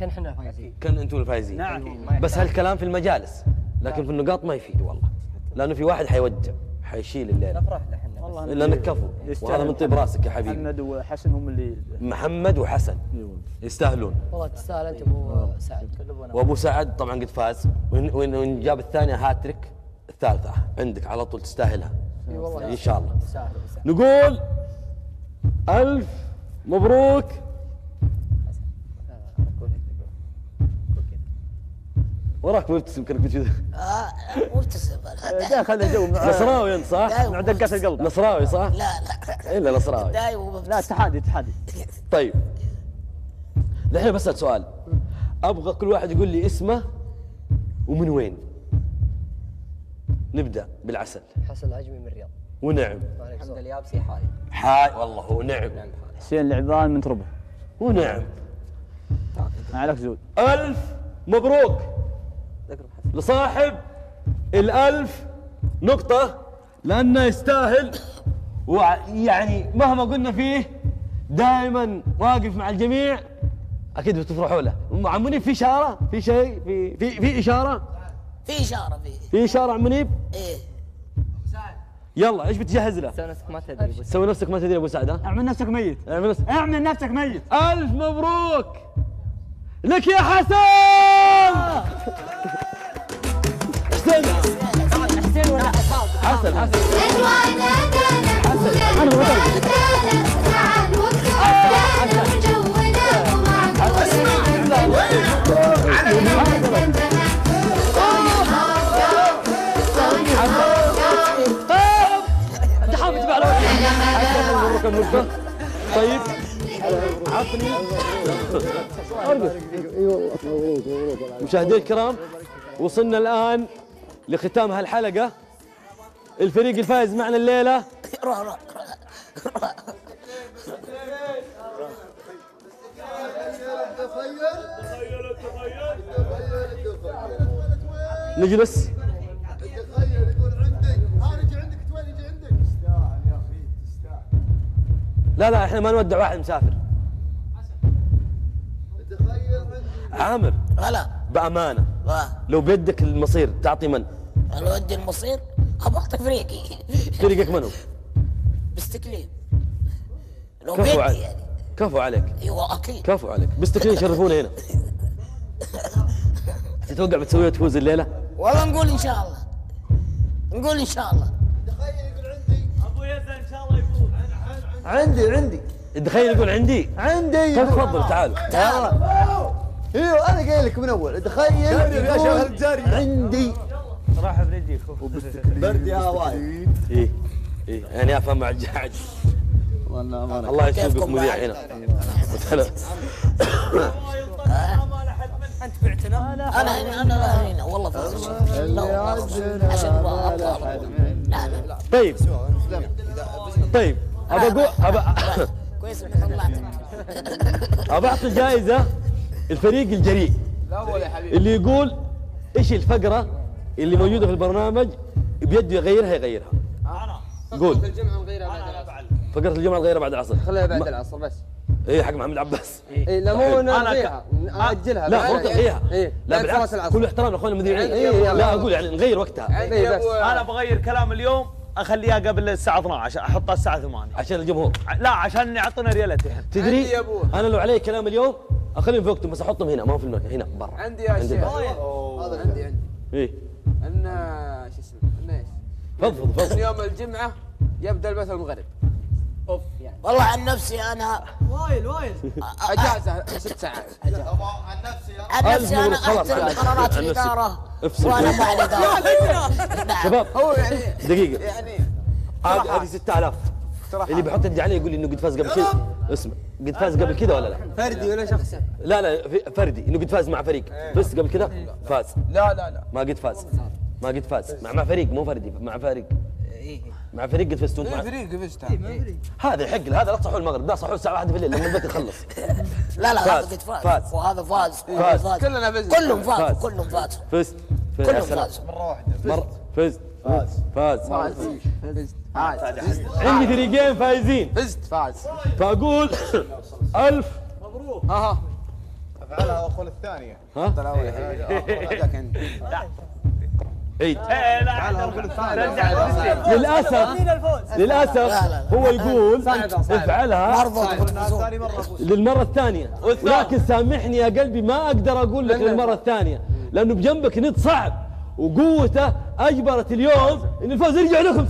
كان احنا الفايزين. كان انتم الفايزين. نعم. بس هالكلام في المجالس، لكن في النقاط ما يفيد والله، لانه في واحد حيوجع حيشيل الليله. فرحنا احنا والله لانك كفو، وهذا من طيب راسك يا حبيبي. محمد وحسن هم اللي محمد وحسن يستاهلون والله. تستاهل انت ابو سعد. وابو سعد طبعا قد فاز، وان جاب الثانيه هاتريك، الثالثه عندك على طول تستاهلها ان شاء الله. نقول ألف مبروك وراك مبتسم كانك بتشوف. اه مبتسم انا خلينا جو معاه. نصراوي انت صح؟ مع دقات القلب نصراوي صح؟ لا لا الا نصراوي لا اتحادي اتحادي. طيب الحين بسأل سؤال، ابغى كل واحد يقول لي اسمه ومن وين. نبدا بالعسل. حسن العجمي من الرياض. ونعم محمد اليابسي حاي. حاي والله هو نعم. حسين العبان من تربه. ونعم. ما عليك زود. ألف مبروك لصاحب الألف نقطة، لأنه يستاهل، ويعني مهما قلنا فيه دائما واقف مع الجميع. أكيد بتفرحوا له. عم منيب في إشارة؟ في شيء؟ في في في إشارة؟ في إشارة في في إشارة عم منيب؟ إيه. يلا ايش بتجهز له؟ سوي نفسك ما تدري. سوي نفسك ما تدري ابو سعد. ها؟ اعمل نفسك ميت. اعمل نفسك اعمل نفسك ميت. ألف مبروك لك يا حسن. حسن حسن ولا حسن؟ حسن حسن. طيب عطني ارقد. اي والله مبروك مبروك. مشاهدينا الكرام، وصلنا الان لختام هالحلقه. الفريق الفائز معنا الليله نجلس لا لا احنا ما نودع واحد مسافر. عامر هلا بامانه لو بيدك المصير تعطي من؟ انا اودي المصير ابغى اعطي فريقي. فريقك من هو؟ بستكلين. لو بيدي يعني. كفو عليك. ايوه اكيد كفو عليك. بستكلين شرفونا هنا. تتوقع بتسوي وتفوز الليله؟ والله نقول ان شاء الله. نقول ان شاء الله. تخيل يقول عندي ابو يزن ان شاء الله يفوز. عندي عندي تخيل يقول عندي عندي. تفضل تعال تعال. ايوه انا قايل لك من اول. تخيل عندي راح برجلي برد يا وائل. ايه ايه يعني افهم مع الجعج. الله يسوقك مذيع هنا. انت بعتنا. انا انا هنا والله فوز. عشان ابطال. طيب طيب ابى اقول كويس انك طلعت. ابى اعطي جائزه الفريق الجريء اللي يقول ايش الفقره اللي موجوده في البرنامج بيده يغيرها يغيرها. قول. فقره الجمعه نغيرها. فقره الجمعه نغيرها بعد العصر. خليها بعد العصر بس. ايه حق محمد عباس. اي لا مو نلغيها ناجلها. لا مو تلغيها. لا بالعكس كل احترام لاخواننا المذيعين. لا اقول يعني نغير وقتها. انا بغير كلام اليوم اخليها قبل الساعه اثنعش، احطها الساعه ثمانية عشان الجمهور. لا عشان يعطونا ريالتين. تدري انا لو علي كلام اليوم اخليهم في وقتهم، بس احطهم هنا ما في المكان هنا برا. عندي يا شيخ هذا عندي عندي ايه ان شو اسمه ان ايش؟ تفضل تفضل. يوم الجمعه يبدا المثل المغرب. اوف يعني والله عن نفسي انا وايل وايل اجازه ست ساعات. عن نفسي عن نفسي انا احترم قرارات الاداره وانا مع الاداره. شباب هو يعني دقيقه يعني هذه ستة آلاف اللي بيحط يدي عليه يقول لي انه قد فاز قبل كذا. اسمع قد فاز قبل كذا ولا لا؟ فردي ولا شخصي؟ لا لا فردي انه قد فاز مع فريق بس قبل كذا فاز. لا لا لا ما قد فاز ما قد فاز مع مع فريق مو فردي مع فريق. مع فريق قد فزتوا مع فريق فزت. هذا يحق هذا لا تصحوا المغرب، لا صحوا الساعه واحدة بالليل لما البيت يخلص. لا لا هذا قد فاز وهذا فاز فاز كلنا فزنا. كلهم فازوا كلهم فازوا. فزت كلهم فازوا مره واحده. فزت فاز فاز فزت فاز. عندي فريقين فايزين. فزت فاز. فاقول ألف مبروك. اها على اخو الثانيه طلعوا هذاك انت اي للاسف للاسف هو يقول افعلها للمره الثانيه، لكن سامحني يا قلبي ما اقدر اقول لك للمره الثانيه لانه بجنبك نت صعب وقوته اجبرت اليوم ان الفوز يرجع لكم.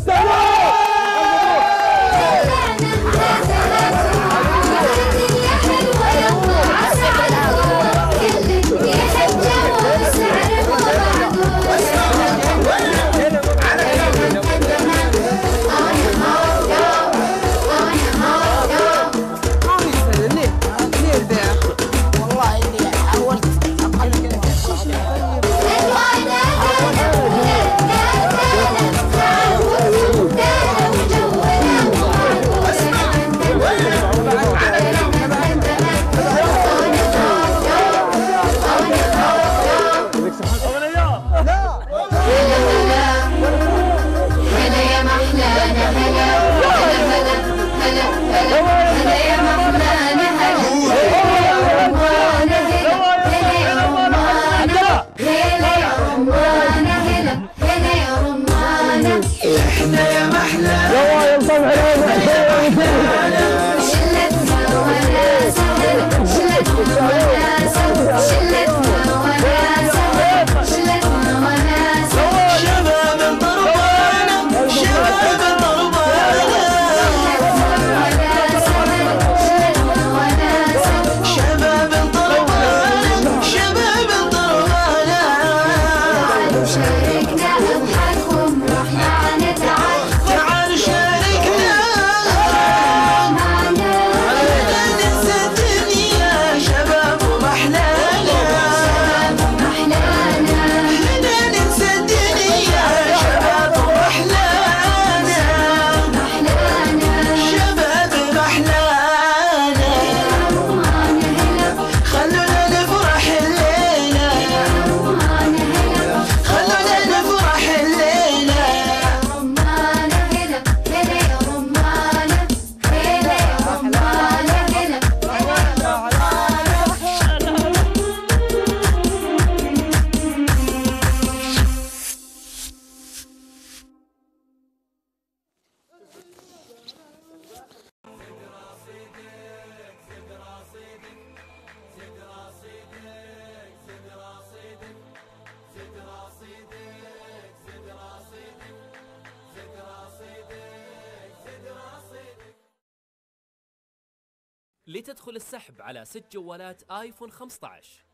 لتدخل السحب على ست جوالات آيفون خمسة عشر.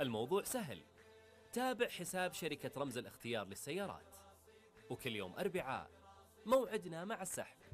الموضوع سهل، تابع حساب شركة رمز الاختيار للسيارات، وكل يوم أربعاء موعدنا مع السحب.